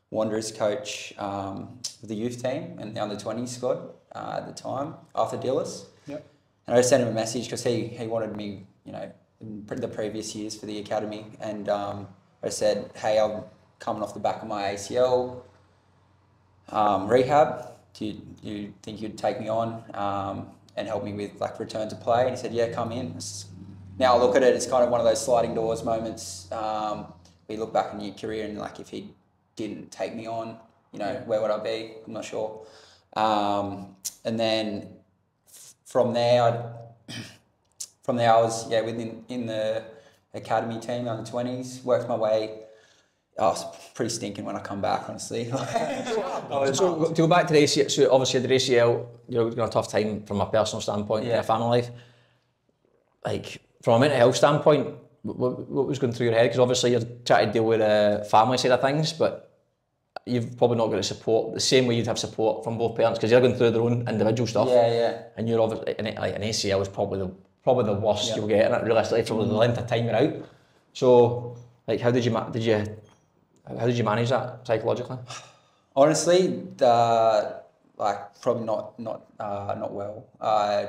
Wanderers coach, um, the youth team and the under twenty squad uh, at the time, Arthur Dillis. Yep. And I just sent him a message because he, he wanted me, you know, in the previous years for the academy, and um, I said, hey, I'm coming off the back of my A C L um, rehab. Do you, do you think you'd take me on um, and help me with like return to play? And he said, yeah, come in. Now I look at it, it's kind of one of those sliding doors moments. Um, we look back on your career and like, if he didn't take me on, you know, where would I be? I'm not sure. Um, and then from there, I, from there I was yeah within in the academy team, under twenties, worked my way. Oh, it's pretty stinking when I come back, honestly. So to go back to the A C L, so obviously the A C L, you're going to have a tough time from a personal standpoint, yeah. in your family life. Like, from a mental health standpoint, what, what was going through your head? Because obviously you're trying to deal with the family side of things, but you've probably not got the support, the same way you'd have support from both parents, because they're going through their own individual stuff. Yeah, yeah. And you're obviously, like, an A C L is probably the Probably the worst yep. you'll get in it realistically from the length of time you're out. So, like, how did you ma did you how did you manage that psychologically? Honestly, the, like probably not not uh, not well. I,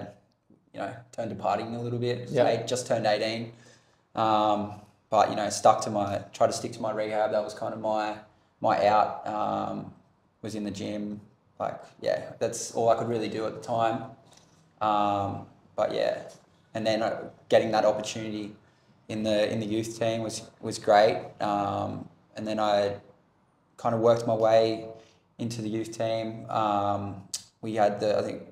you know, turned to partying a little bit. Yep. I just turned eighteen, um, but you know, stuck to my tried to stick to my rehab. That was kind of my my out. Um, was in the gym. Like, yeah, that's all I could really do at the time. Um, but yeah. And then getting that opportunity in the in the youth team was was great. Um, and then I kind of worked my way into the youth team. Um, we had the I think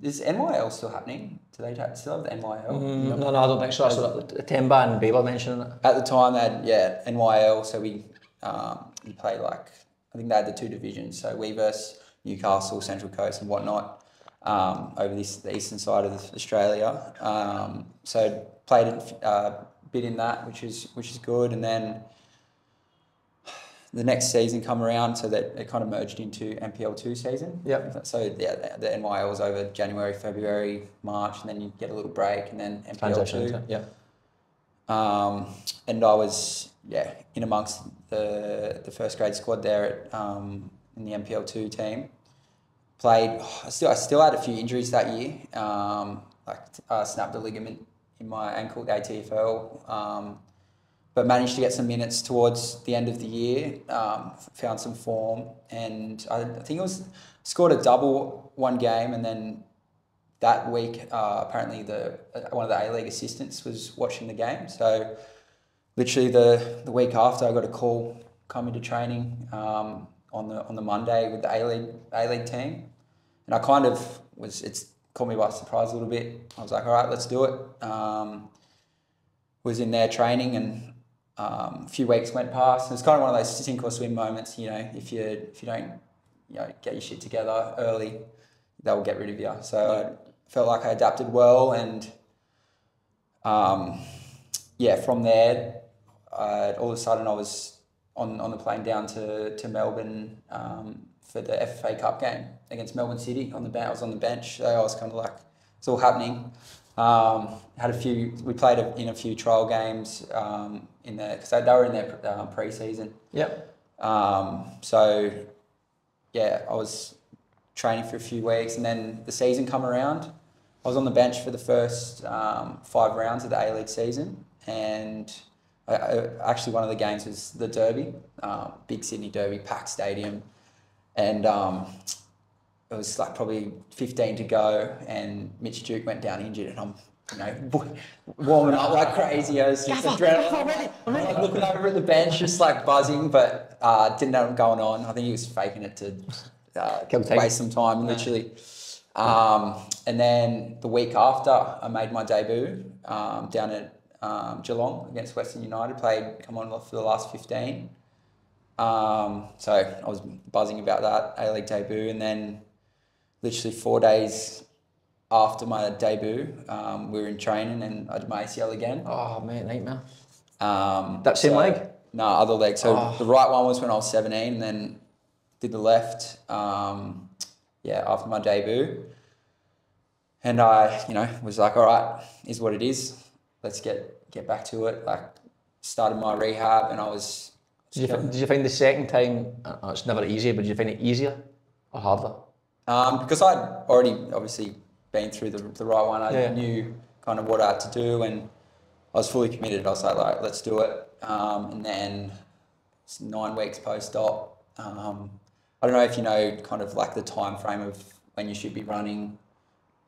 Is N Y L still happening? Do they still have the N Y L? Mm, no, no, no, I don't think so. I saw that Temba and Baylor mentioning it. At the time, they had, yeah, N Y L, so we, um, we played like, I think they had the two divisions, so Weavers, Newcastle, Central Coast and whatnot, um, over this, the eastern side of Australia. Um, so played a uh, bit in that, which is which is good, and then the next season come around, so that it kind of merged into N P L two season. Yep. So yeah, the N Y L was over January, February, March, and then you get a little break, and then N P L two. Yeah. Um, and I was yeah in amongst the the first grade squad there at um, in the N P L two team. Played. Oh, I still I still had a few injuries that year. Um, like I snapped a ligament in my ankle, the A T F L. Um, but managed to get some minutes towards the end of the year, um, found some form, and I think it was scored a double one game, and then that week uh, apparently the one of the A-League assistants was watching the game, so literally the, the week after I got a call coming to training um, on the on the Monday with the A-League A-League team, and I kind of was, it's caught me by surprise a little bit. I was like, all right, let's do it. Um, was in there training and Um, a few weeks went past, and it's kind of one of those sink or swim moments, you know, if you if you don't you know, get your shit together early, they'll get rid of you. So yeah. I felt like I adapted well, and um, yeah, from there, uh, all of a sudden I was on, on the plane down to, to Melbourne um, for the F F A Cup game against Melbourne City. On the bench, I was on the bench, so I was kind of like, it's all happening. Um, had a few, we played a, in a few trial games um, in there, because they, they were in their uh, pre-season. Yep. Um, so, yeah, I was training for a few weeks, and then the season come around. I was on the bench for the first um, five rounds of the A-League season, and I, I, actually one of the games was the Derby, um, big Sydney Derby, packed stadium, and um, it was like probably fifteen to go, and Mitch Duke went down injured, and I'm, you know, warming up like crazy. I was just adrenaline. I'm ready. I'm ready. Like looking over at the bench, just like buzzing, but uh, didn't know what was going on. I think he was faking it to uh, waste some time, literally. Um, and then the week after, I made my debut um, down at um, Geelong against Western United. Played, come on, for the last fifteen. Um, so I was buzzing about that A-League debut, and then literally four days after my debut, um, we were in training and I did my A C L again. Oh, man, nightmare. Um, that same so, leg? No, other leg. So oh. the right one was when I was seventeen, and then did the left, um, yeah, after my debut. And I, you know, was like, all right, is what it is. Let's get, get back to it. Like, started my rehab, and I was... Did you, did you find the second time, oh, it's never easy, but did you find it easier or harder? Um, because I'd already obviously been through the, the right one. I yeah. knew kind of what I had to do, and I was fully committed. I was like, like let's do it. Um, and then it's nine weeks post-op. Um, I don't know if you know kind of like the time frame of when you should be running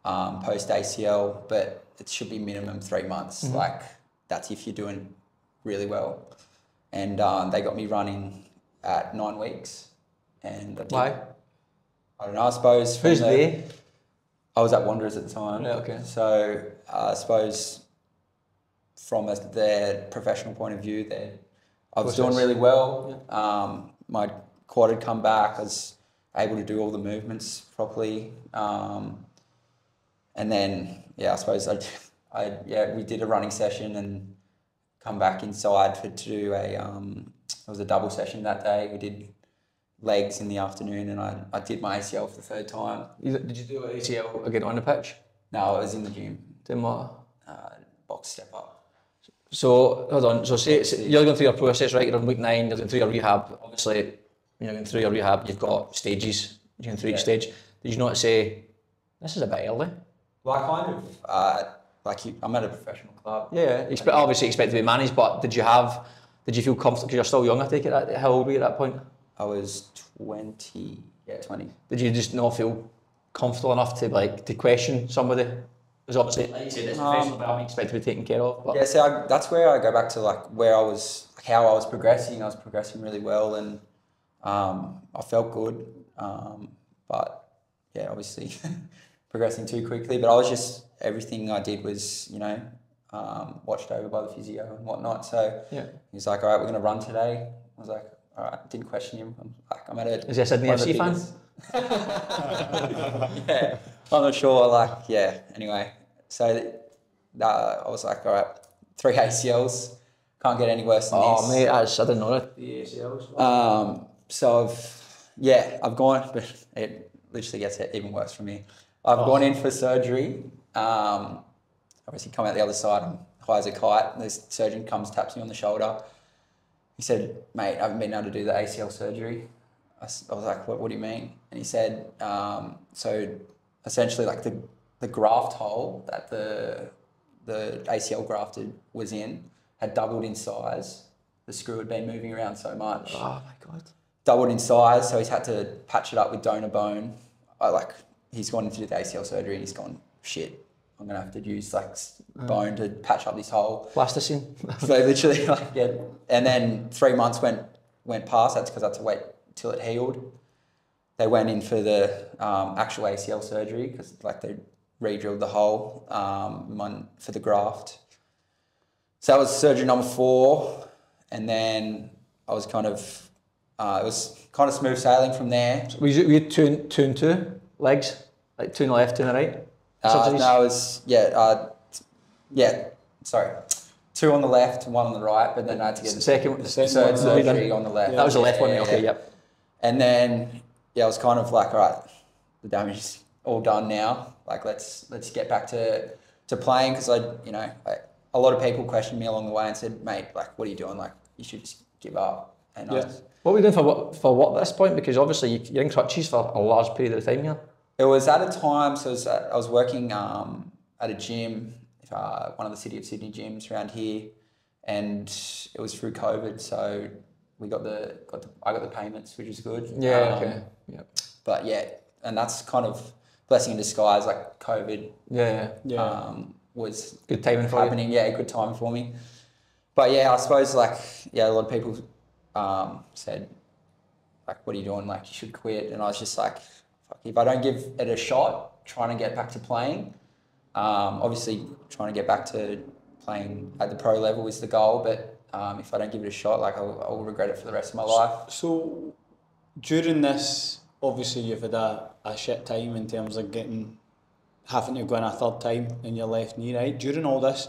um, post-A C L, but it should be minimum three months. Mm-hmm. Like that's if you're doing really well. And um, they got me running at nine weeks. And why? I don't know, I suppose... Who's the, there? I was at Wanderers at the time. Yeah, okay. So uh, I suppose from a, their professional point of view, I was doing really well. Yeah. Um, my quad had come back. I was able to do all the movements properly. Um, and then, yeah, I suppose I, I... Yeah, we did a running session and come back inside for to do a... Um, it was a double session that day. We did... legs in the afternoon, and I, I did my A C L for the third time. Did you do an A C L again on the pitch? No, it was in the gym. Didn't matter. Uh, box step up. So, hold on, so say, say you're going through your process, right? You're on week nine, you're going through your rehab. Obviously, when you're going through your rehab, you've got stages. You're going through yeah. each stage. Did you not say, this is a bit early? Well, I kind of, uh, like you, I'm at a professional club. Yeah, expect, obviously expect to be managed, but did you have, did you feel comfortable, because you're still young, I take it, at, how old were you at that point? I was twenty. Yeah, twenty. Did you just not feel comfortable enough to like to question somebody? Because obviously, like you said, it's professional, um, but I'm expected to be taken care of. But. Yeah, so I, that's where I go back to like where I was, like how I was progressing. I was progressing really well, and um, I felt good. Um, but yeah, obviously, progressing too quickly. But I was just, everything I did was, you know, um, watched over by the physio and whatnot. So yeah. he was like, all right, we're going to run today. I was like, all right, didn't question him. I'm like, I'm at it. Is he a Sydney F C fan? Yeah, I'm not sure. Like, yeah, anyway. So uh, I was like, all right, three A C Ls. Can't get any worse than oh, this. Oh, mate, I, just, I didn't know it. The A C Ls. Um, so I've, yeah, I've gone, but it literally gets even worse for me. I've oh. gone in for surgery. Um, obviously come out the other side, I'm high as a kite. The surgeon comes, taps me on the shoulder. He said, mate, I haven't been able to do the A C L surgery. I, I was like, what, what do you mean? And he said, um, so essentially like the, the graft hole that the, the A C L grafted was in had doubled in size. The screw had been moving around so much. Oh my God. Doubled in size, so he's had to patch it up with donor bone. I like, he's gone to do the A C L surgery and he's gone, shit, I'm going to have to use like bone to patch up this hole. Plasticine. So literally like, yeah. And then three months went, went past. That's because I had to wait till it healed. They went in for the um, actual A C L surgery because like they re-drilled the hole um, for the graft. So that was surgery number four. And then I was kind of, uh, it was kind of smooth sailing from there. So were you, were you two and two, and two legs? Like two and the left, two and the right? Uh, no, it was, yeah, uh, yeah, sorry. Two on the left, one on the right, but then I had to get the second, the second surgery, surgery on the left. Yeah, that was the left yeah, one, yeah. Okay, yep. And then, yeah, I was kind of like, all right, the damage is all done now. Like, let's let's get back to, to playing because, I, you know, I, a lot of people questioned me along the way and said, mate, like, what are you doing? Like, you should just give up. And yeah. I was, what were you doing for what, for what at this point? Because obviously you're in crutches for a large period of time here. It was at a time, so it was at, I was working um, at a gym, uh, one of the City of Sydney gyms around here, and it was through COVID, so we got the, got the I got the payments, which was good. Yeah, um, okay. Yep. But yeah, and that's kind of blessing in disguise, like COVID yeah, yeah. Um, was good timing happening. For you. Yeah, good time for me. But yeah, I suppose like, yeah, a lot of people um, said, like, what are you doing? Like, you should quit. And I was just like, if I don't give it a shot, trying to get back to playing, um, obviously trying to get back to playing at the pro level is the goal, but um, if I don't give it a shot, like I'll, I'll regret it for the rest of my life. So during this, obviously you've had a, a shit time in terms of getting, having to go in a third time in your left knee, right? During all this,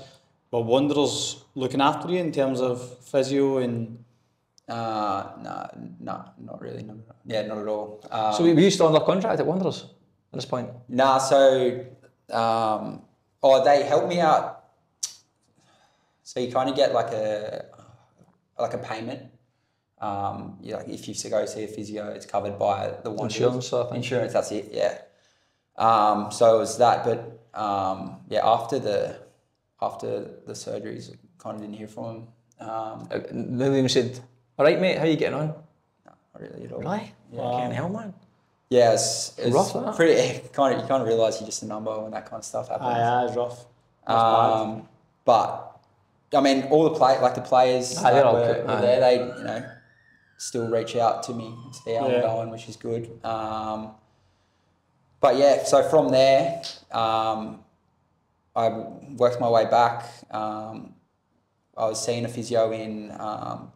were Wanderers looking after you in terms of physio and... Uh, no, no, not really. No, no. Yeah, not at all. Um, so were you still under contract at Wanderers at this point? Nah, so, um, oh, they helped me out. So you kind of get like a, like a payment. Um, you like if you go see a physio, it's covered by the Wanderers. Insurance, I think. Insurance, that's it, yeah. Um, so it was that, but um, yeah, after the, after the surgeries, I kind of didn't hear from them. Um, then they said, all right, mate, how are you getting on? No, not really at all. Really? Yeah. Wow. Can't help, man. Yeah, it's it rough. Like pretty. It kind of, you kind of realise you're just a number when that kind of stuff happens. Yeah, uh, it's rough. Um, bad. But I mean, all the play, like the players ah, that were, were there, they you know still reach out to me, and see how yeah. I'm going, which is good. Um, but yeah, so from there, um, I worked my way back. Um, I was seeing a physio in. Um,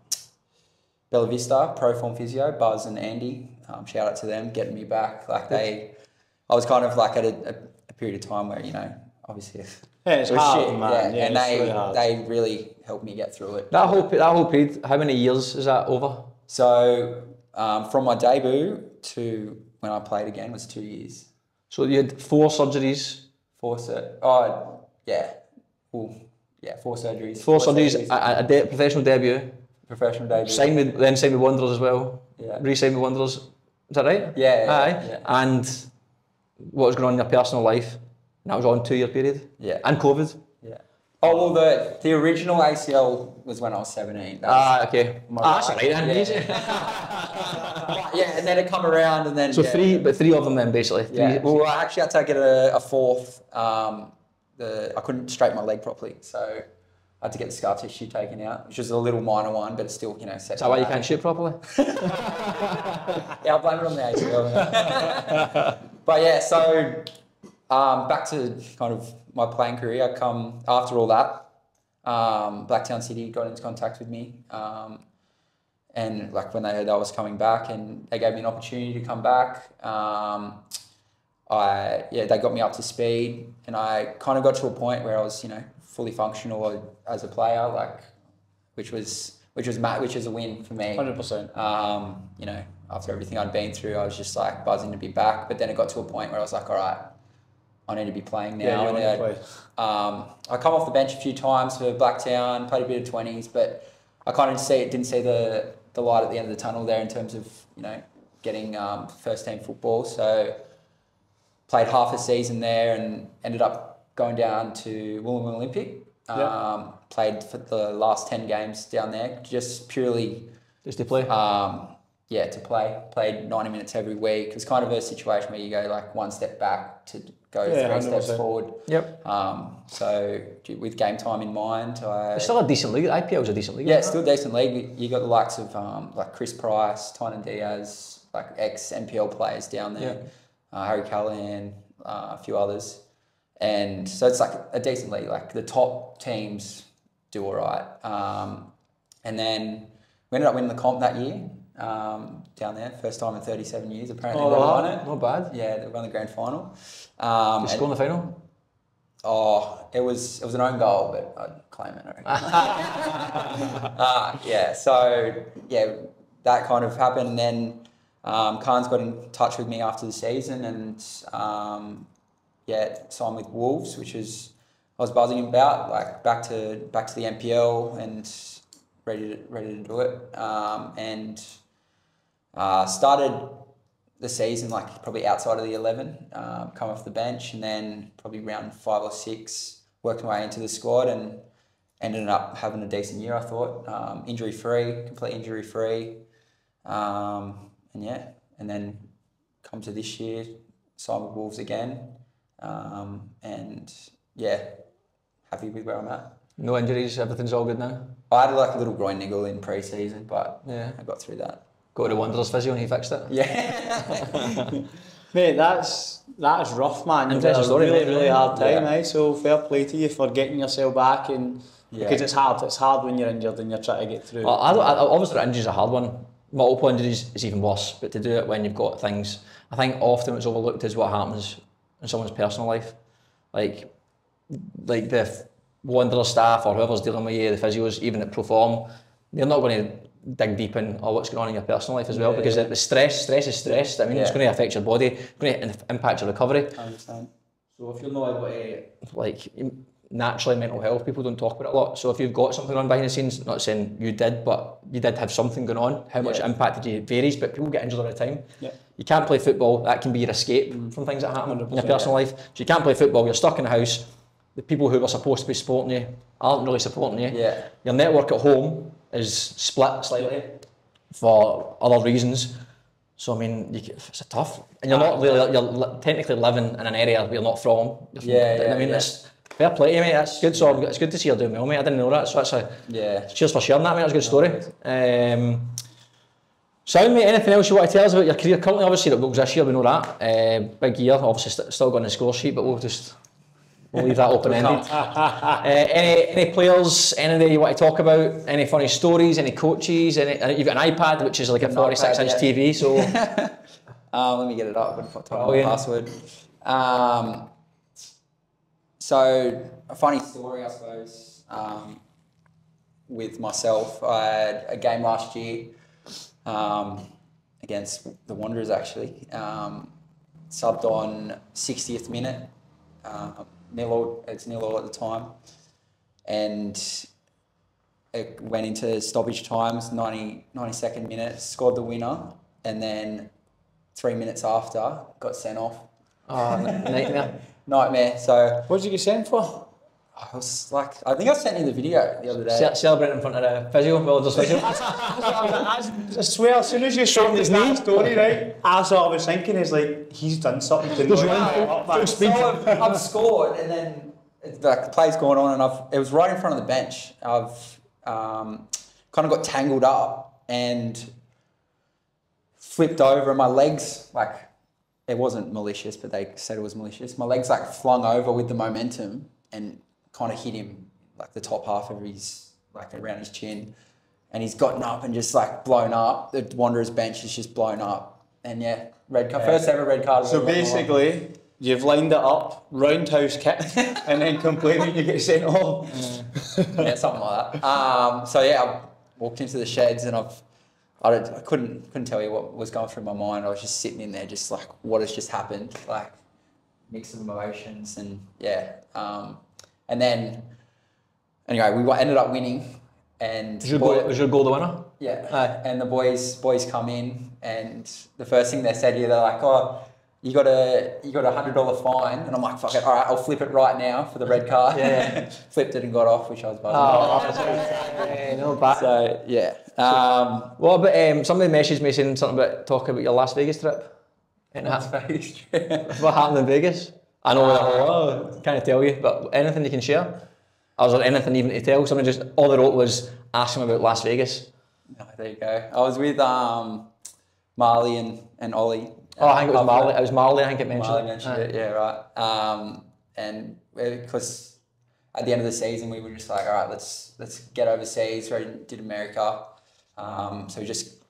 Bella Vista, Proform Physio, Buzz and Andy, um, shout out to them, getting me back. Like they, I was kind of like at a, a, a period of time where, you know, obviously yeah, it's it was hard, shit, man. Yeah, yeah, and they really hard. They really helped me get through it. That whole, that whole period, how many years is that over? So um, from my debut to when I played again was two years. So you had four surgeries? Four sur oh, yeah. Ooh, yeah, four surgeries. Four, four surgeries, surgeries. A, a de professional debut. Professional debut. Signed with, then signed with Wanderers as well. Yeah. Re-signed with Wanderers. Is that right? Yeah. yeah Aye. Yeah. And what was going on in your personal life? And that was on two-year period. Yeah. And COVID. Yeah. Oh well, the the original A C L was when I was seventeen. That ah, was okay. Ah, that's right. Yeah. yeah, and then it come around, and then so yeah. three, but three of them then basically. Three, yeah. Well, I actually had to get a, a fourth. Um, the I couldn't straighten my leg properly, so. I had to get the scar tissue taken out, which is a little minor one, but it's still, you know, set. Is that why you can't shoot properly? Yeah, I blame it on the A C L. But yeah, so Um, back to kind of my playing career, come after all that, um, Blacktown City got into contact with me. Um, and like when they heard I was coming back, and they gave me an opportunity to come back. Um, I, yeah, they got me up to speed, and I kind of got to a point where I was, you know, fully functional as a player, like, which was, which was, which is a win for me. one hundred percent. Um, you know, after everything I'd been through, I was just like buzzing to be back. But then it got to a point where I was like, all right, I need to be playing now. Yeah, you and want to play. Um, I come off the bench a few times for Blacktown, played a bit of twenties, but I kind of see it, didn't see the, the light at the end of the tunnel there in terms of, you know, getting um, first team football. So played half a season there and ended up going down to Wollongong Olympic. Um, yeah. Played for the last ten games down there, just purely... Just to play? Um, yeah, to play. Played ninety minutes every week. It's kind of a situation where you go like one step back to go yeah, three one hundred percent. Steps forward. Yep. Um, so with game time in mind, I... It's still a decent league. I P L's a decent league. Yeah, it's still a decent league. You got the likes of um, like Chris Price, Tynan Diaz, like ex-N P L players down there, yep. uh, Harry Callahan, uh, a few others. And so it's like a decent league. Like the top teams do all right. Um, and then we ended up winning the comp that year um, down there. First time in thirty-seven years, apparently. Oh, wow. Won it. Not bad. Yeah, they won the grand final. Um, Did you score in the final? Oh, it was it was an own goal, but I'd claim it. I reckon. uh, yeah, so yeah, that kind of happened. And then um, Khan's got in touch with me after the season and... Um, Yeah, signed with Wolves, which is I was buzzing about, like back to back to the N P L and ready to ready to do it. Um, and uh, started the season like probably outside of the eleven, um, come off the bench, and then probably round five or six, worked my way into the squad and ended up having a decent year. I thought um, injury free, complete injury free, um, and yeah, and then come to this year, signed with Wolves again. Um, and yeah, happy with where I'm at. No injuries, everything's all good now? I had like a little groin niggle in pre-season, but yeah, I got through that. Go to Wanderers physio and he fixed it? Yeah. Mate, that's, that's rough, man. You've had a really, really, really hard time, yeah. eh? So fair play to you for getting yourself back, and yeah. because it's hard, it's hard when you're injured and you're trying to get through. Well, I, I, obviously injuries are a hard one. Multiple injuries is even worse, but to do it when you've got things, I think often it's overlooked is what happens in someone's personal life, like like the Wanderer staff or whoever's dealing with you, the physios, even at Proform, they're not going to dig deep in oh, what's going on in your personal life as well, yeah, because yeah. the stress, stress is stress. I mean, yeah. it's going to affect your body, it's going to impact your recovery. I understand. So if you're not able to... Like, naturally, mental health, people don't talk about it a lot. So if you've got something on behind the scenes, not saying you did, but you did have something going on, how much yeah. impact did you varies, but people get injured all the time. Yeah. You can't play football, that can be your escape mm. from things that happen in your personal yeah. life. So you can't play football, you're stuck in the house, the people who were supposed to be supporting you aren't really supporting you. Yeah. Your network at home is split slightly yeah. for other reasons. So I mean, you, it's tough. And you're not really, you're technically living in an area where you're not from. You're from yeah, yeah, I mean, yeah. it's fair play, mate, that's good. So it's good to see you're doing well, mate. I didn't know that, so that's a, yeah. cheers for sharing that, mate, that's a good story. Um, So, mate, anything else you want to tell us about your career currently? Obviously, it goes this year, we know that. Uh, big year, obviously, st still going on the score sheet, but we'll just we'll leave that open ended. uh, any any players, anything you want to talk about? Any funny stories? Any coaches? Any, uh, you've got an iPad, which is like a forty-six inch yeah. T V, so. um, let me get it up. I've got to talk about password. Um, so, a funny story, I suppose, um, with myself. I had a game last year. Um, against the Wanderers, actually, um, subbed on sixtieth minute, uh, nil all, it's nil all at the time, and it went into stoppage times, ninety-second minute, scored the winner, and then three minutes after, got sent off. Oh, nightmare. Nightmare, so... What did you get sent for? I was like, I think I sent you the video the other day. Celebrating in front of a physio, well, just physio. I swear, as soon as you showed me that story, right, I was, I was thinking, is like, he's done something to me. So I've scored, and then it's like the play's going on, and I've, it was right in front of the bench. I've um, kind of got tangled up and flipped over, and my legs, like, it wasn't malicious, but they said it was malicious. My legs like flung over with the momentum and kind of hit him, like the top half of his, like around his chin. And he's gotten up and just like blown up. The Wanderers bench is just blown up. And yeah, red card, yeah. First ever red card. So basically, you've lined it up, roundhouse kick, and then complaining you get sent off. Mm. Yeah, something like that. Um, so yeah, I walked into the sheds and I've, I, did, I couldn't couldn't tell you what was going through my mind. I was just sitting in there, just like, what has just happened? Like, mix of emotions and yeah. Um, and then, anyway, we ended up winning. And was your, boy, boy, was your goal the winner? Yeah. Aye. And the boys boys come in, and the first thing they said to you, they're like, oh, you got a you got a hundred dollar fine, and I'm like, fuck it, all right, I'll flip it right now for the red card. Yeah. Flipped it and got off, which I was buzzing. Oh, yeah, no bad. So yeah. Um, well, but um, somebody messaged me saying something about talking about your Las Vegas trip. And Las Vegas trip. What happened in Vegas? I know. Uh, oh, can't tell you, but anything you can share. I was on anything even to tell. Someone just, all they wrote was, ask him about Las Vegas. Oh, there you go. I was with um, Marley and, and Ollie. Oh, I think it was Marley. It was Marley, I think it mentioned Marley mentioned it, yeah, right. Um, and because at the end of the season, we were just like, all right, let's let's get overseas. We did America. Um, so we just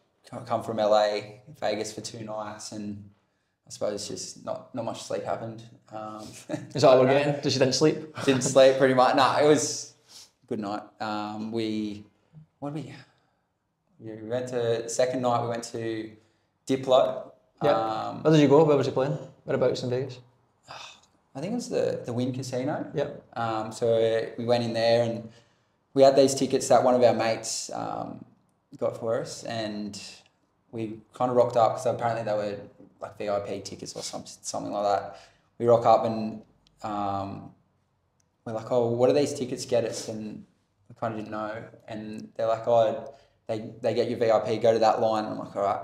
come from L A, Vegas for two nights, and I suppose just not not much sleep happened. Um, Is that what we're getting? Just you didn't sleep? Didn't sleep pretty much. No, it was a good night. Um, we, what did we, we went to, second night we went to Diplo. Yeah. Um, Where did you go? Where was you playing? Whereabouts in Vegas? I think it was the, the Wynn Casino. Yep. Um, so we went in there and we had these tickets that one of our mates um, got for us, and we kind of rocked up because apparently they were like V I P tickets or some, something like that. We rock up and um, we're like, oh, what do these tickets get us? And we kind of didn't know. And they're like, oh, they, they get your V I P, go to that line. And I'm like, all right.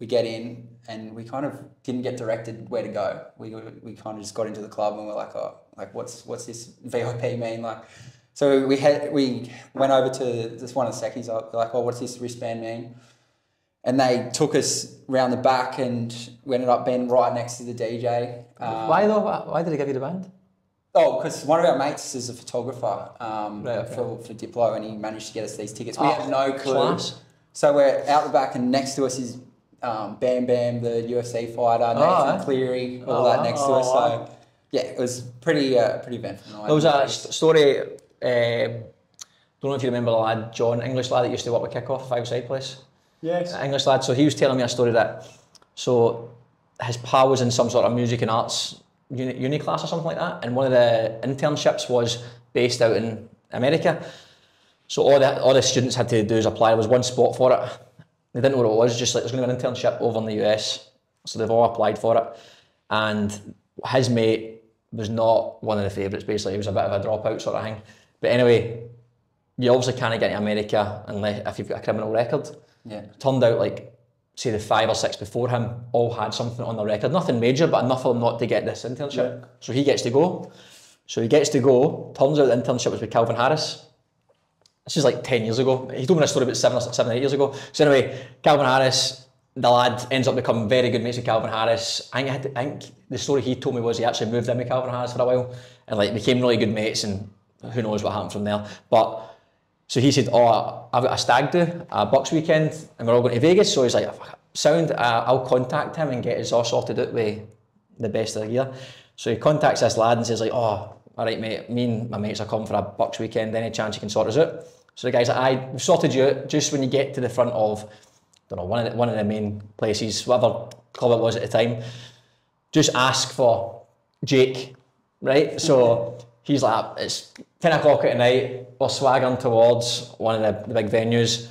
We get in, and we kind of didn't get directed where to go. We we kind of just got into the club, and we're like, oh, like what's what's this V I P mean? Like, so we had we went over to this one of the Secchi's. We're like, oh, what's this wristband mean? And they took us round the back, and we ended up being right next to the D J. Um, why though? Why did they give you the band? Oh, because one of our mates is a photographer um, right, okay. for for Diplo, and he managed to get us these tickets. We oh, had no clue. Class. So we're out the back, and next to us is. Um, Bam Bam, the U F C fighter, oh, Nathan Cleary, all oh, that next to us. So, wow. Yeah, it was pretty, uh, pretty eventful. There was a story. Uh, don't know if you remember the lad John, English lad that used to work with Kickoff, a five-side place. Yes. Uh, English lad. So he was telling me a story that, so his pal was in some sort of music and arts uni, uni class or something like that, and one of the internships was based out in America. So all the all the students had to do is apply. There was one spot for it. They didn't know what it was, just like there's going to be an internship over in the U S. So they've all applied for it. And his mate was not one of the favourites, basically. He was a bit of a dropout sort of thing. But anyway, you obviously can't get into America unless if you've got a criminal record. Yeah. It turned out, like, say the five or six before him all had something on their record. Nothing major, but enough of them not to get this internship. Yeah. So he gets to go. So he gets to go. Turns out the internship was with Calvin Harris. This is like ten years ago. He told me a story about seven or seven or eight years ago. So anyway, Calvin Harris, the lad, ends up becoming very good mates with Calvin Harris. I think, I had to, I think the story he told me was he actually moved in with Calvin Harris for a while and like became really good mates, and who knows what happened from there. But so he said, oh, I've got a stag do, a Bucks weekend, and we're all going to Vegas. So he's like, sound, uh, I'll contact him and get his all sorted out with the best of the gear. So he contacts this lad and says like, oh, all right, mate, me and my mates are coming for a Bucks weekend. Any chance you can sort us out? So the guy's like, I sorted you out just when you get to the front of, I don't know, one of, the, one of the main places, whatever club it was at the time, just ask for Jake, right? So he's like, it's ten o'clock at night, we're swaggering towards one of the, the big venues,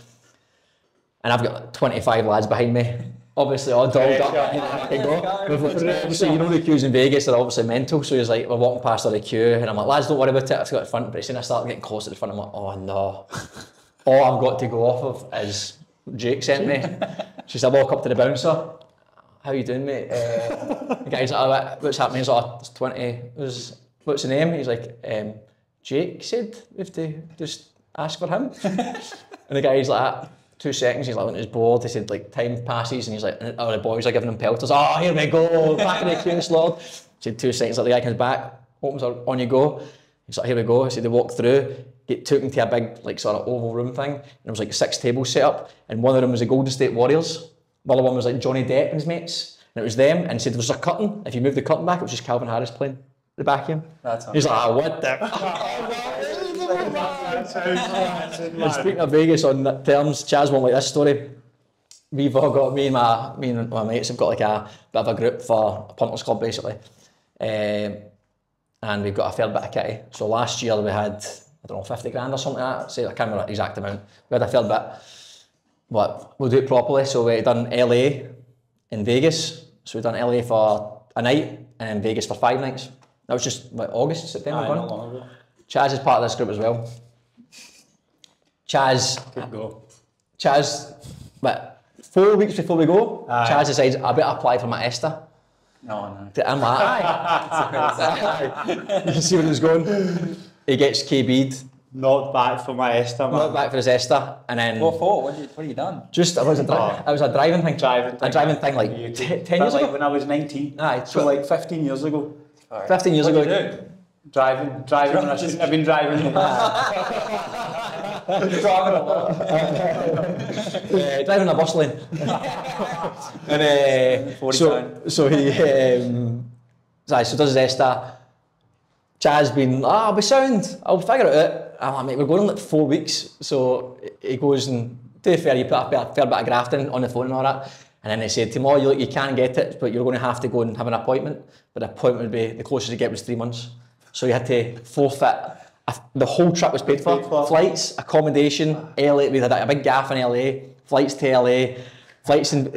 and I've got twenty-five lads behind me, obviously all dolled up. Obviously, you know the queues in Vegas, they're obviously mental, so he's like, we're walking past the queue, and I'm like, lads, don't worry about it, I've got the front, but as soon as I start getting close to the front, I'm like, oh no, all I've got to go off of is Jake sent me. She said, I walk up to the bouncer, how you doing, mate? Uh, the guy's like, what's happening? He's like, oh, it's twenty, it was, what's the name? He's like, um, Jake said, we have to just ask for him. And the guy's like, two seconds, he's like on his board, they said like time passes and he's like, oh, the boys are giving him pelters, oh, here we go, back in the queue, slog. Said two seconds, like the guy comes back, opens her, on you go. He's like, here we go. I said they walked through, get took into a big like sort of oval room thing, and there was like six tables set up, and one of them was the Golden State Warriors, the other one was like Johnny Depp and his mates, and it was them, and he said there was a curtain, if you move the curtain back, it was just Calvin Harris playing the back of him. That's he's like, ah, oh, what the... Speaking of Vegas on terms, Chaz won't like this story. We've all got, me and my, me and my mates have got like a bit of a group for a punters club basically, um, and we've got a fair bit of kitty. So last year we had, I don't know, fifty grand or something like that, say, I can't remember the exact amount. We had a fair bit, but we'll do it properly. So we had done L A in Vegas, so we've done L A for a night and then Vegas for five nights. That was just like August, September. Aye, not long ago. Chaz is part of this group as well. Chaz, good go. Chaz, but four weeks before we go, aye. Chaz decides I better apply for my ESTA. No, no. I'm like, aye. You see where he was going. He gets K B'd. Not back for my ESTA, man. Not back for his ESTA, and then. What for? What did you? What have you done? Just I was a oh. I was a driving thing. Driving. A driving thing, like you, ten years like ago. When I was nineteen. Aye. So like fifteen years ago. Right. Fifteen years what ago. Did you do? Driving, driving, I just, I've been driving. Driving a lot. uh, driving a bus lane. And uh, so, so he, um, so does his ESTA. Chaz's been, ah, oh, I'll be sound, I'll figure it out. I'm like, mate, we're going on like four weeks. So he goes and, to be fair, you put a fair bit of grafting on the phone and all that. And then they said to him, oh, you, you can get it, but you're going to have to go and have an appointment. But the appointment would be, the closest you get was three months. So you had to forfeit, the whole trip was paid for. Paid for. Flights, accommodation, L A, we had a big gaff in L A, flights to L A, flights in, uh,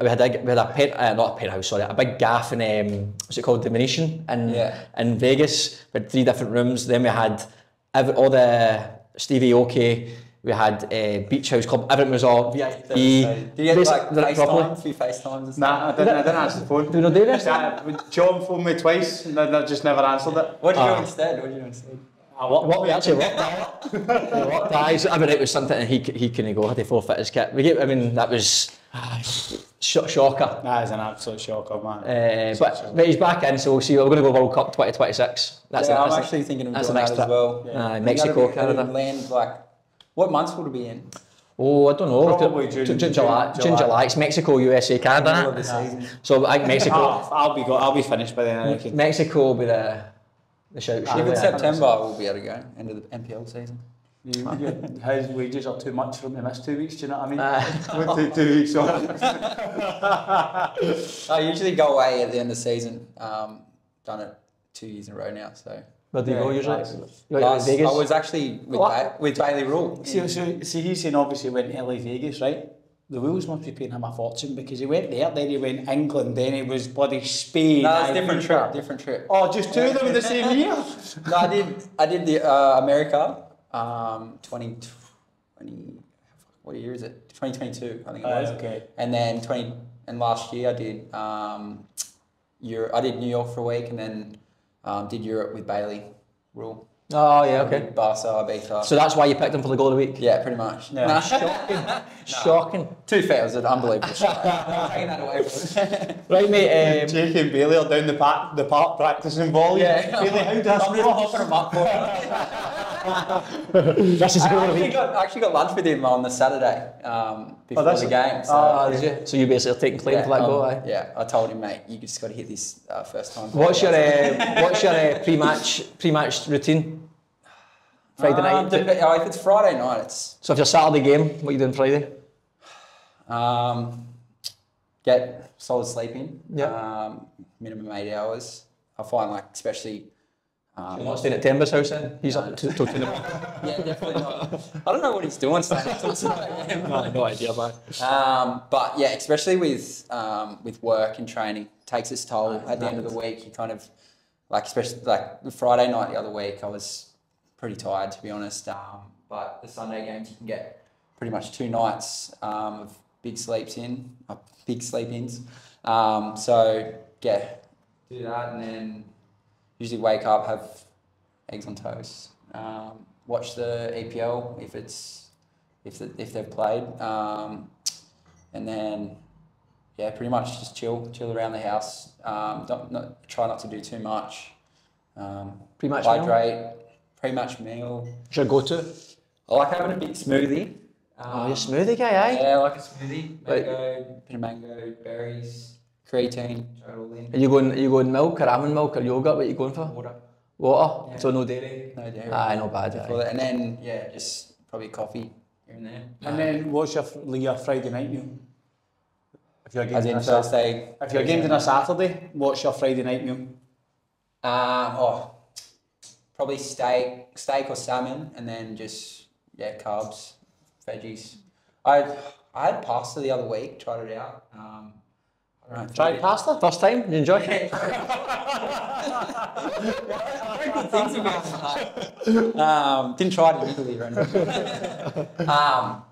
we had a, we had a pen, uh, not a penthouse, sorry, a big gaff in, um, what's it called, the Venetian in, yeah. in Vegas. We had three different rooms, then we had every, all the Stevie Aoki, we had uh, Beach House Club, everything was all V I P. Did you have like FaceTime, three FaceTimes? Nah, I didn't, I didn't answer the phone. Did I do this? Yeah, John phoned me twice and I just never answered it. What did you uh, do instead? What did you do instead? Uh, what, what we actually worked out. We worked out. I mean, it was something and he, he couldn't go, had to forfeit his kit. We get, I mean, that was uh, sh shocker. That is an absolute shocker, man. Uh, but, shocker. But he's back in, so we'll see. We're going to go World Cup twenty twenty-six. That's yeah, the, I'm that's actually the, thinking of doing that as well. Yeah. Uh, Mexico, Canada. Land, like, what months would it be in? Oh, I don't know. Probably June, June, June, July, July. June, July. It's Mexico, U S A, Canada. The season. So I think Mexico. oh, I'll be go, I'll be finished by then. Me Mexico will be the the shout. Even yeah, September we'll be able to go end of the N P L season. His wages are too much for them to miss two weeks. Do you know what I mean? Uh, two, two weeks off. I usually go away at the end of the season. Um, done it two years in a row now, so. Where do you yeah, go usually? Like, last, Vegas? I was actually with, oh, ba with Bailey Rule. See, so, see, he's saying obviously went to L A Vegas, right? The Wolves must be paying him a fortune because he went there, then he went England, then he was bloody Spain. No, it's a different trip. trip. Different trip. Oh, just two of them in the same year? No, I did. I did the uh, America. Um, twenty twenty. What year is it? Twenty twenty two. I think it was. Oh, okay. And then twenty. And last year I did. Um, Europe. I did New York for a week, and then. Um, did Europe with Bailey Rule. Oh yeah, okay. Barca, Ibiza. So that's why you picked him for the goal of the week? Yeah, pretty much. No. Nah, shocking. nah. Shocking. Too fair, it was an unbelievable shot. I'm taking that away from him. Right mate, um, Jake and Bailey are down the park, the park practicing volley. Yeah. Bailey, how does I'm really hopping him up for him. That's his goal of the week. Got, I actually got lunch with him on the Saturday um, before oh, the game. So, oh, did you? So you basically are taking claim yeah, for that um, goal, eh? Yeah, I told him, mate, you just got to hit this uh, first time. What's your, uh, what's your uh, pre-match pre-match routine? Friday night? Uh, oh, if it's Friday night, it's... So if it's a Saturday game, what are you doing Friday? Um, get solid sleep in. Yeah. Um, minimum eight hours. I find like, especially... Um, so you're not staying at Timber's house then? He's no, up till two in the morning. Yeah, definitely not. I don't know what he's doing staying at Timber's house. No idea, man. Um, but yeah, especially with, um, with work and training, takes its toll. Oh, at the end of the week, you kind of... Like, especially like Friday night the other week, I was... pretty tired to be honest, um, but the Sunday games you can get pretty much two nights um, of big sleeps in, uh, big sleep ins. Um, so yeah, do that and then usually wake up, have eggs on toast, um, watch the E P L if it's if the, if they've played. Um, and then, yeah, pretty much just chill, chill around the house. Um, don't not, try not to do too much. Um, pretty much hydrate. Meal? Pretty much meal. Should I go to? I like having a big smoothie. Um, oh, your smoothie guy, eh? Yeah, I like a smoothie. Mango, bit of mango, berries, creatine. Are you going? Are you going milk or almond milk or yogurt? What are you going for? Water. Water. Yeah. So no dairy. No dairy. Ah, no bad. Aye. And then yeah, just probably coffee here and there. And um, then what's your your Friday night meal? If you're games on a Saturday, if you're games on a Saturday, what's your Friday night meal? Um, oh, probably steak, steak or salmon, and then just yeah, carbs, veggies. I I had pasta the other week. Tried it out. Um, I don't know. Tried pasta first time. Did you enjoy it? I heard good things about that. Um, didn't try it in Italy or anything. um,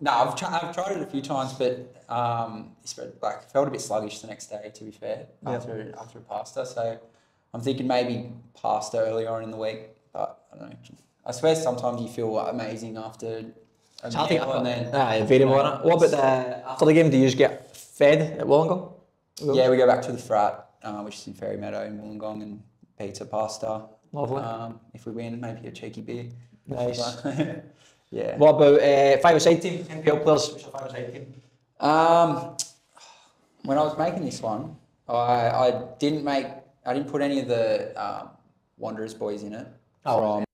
no, I've tried. I've tried it a few times, but um, like felt a bit sluggish the next day. To be fair, yeah. after after pasta, so. I'm thinking maybe pasta earlier on in the week, but I don't know. I swear sometimes you feel amazing after a so meal and then... Aye, very morning. What about the, after the game, do you just get fed at Wollongong? Yeah, we go back to the frat, uh, which is in Ferry Meadow in Wollongong, and pizza, pasta. Lovely. Um, if we win, maybe a cheeky beer. Nice. Yeah. What about uh, five-a-side team, N P L players? What's your five-a-side team? Um, when I was making this one, I, I didn't make... I didn't put any of the um, Wanderers boys in it. Oh, from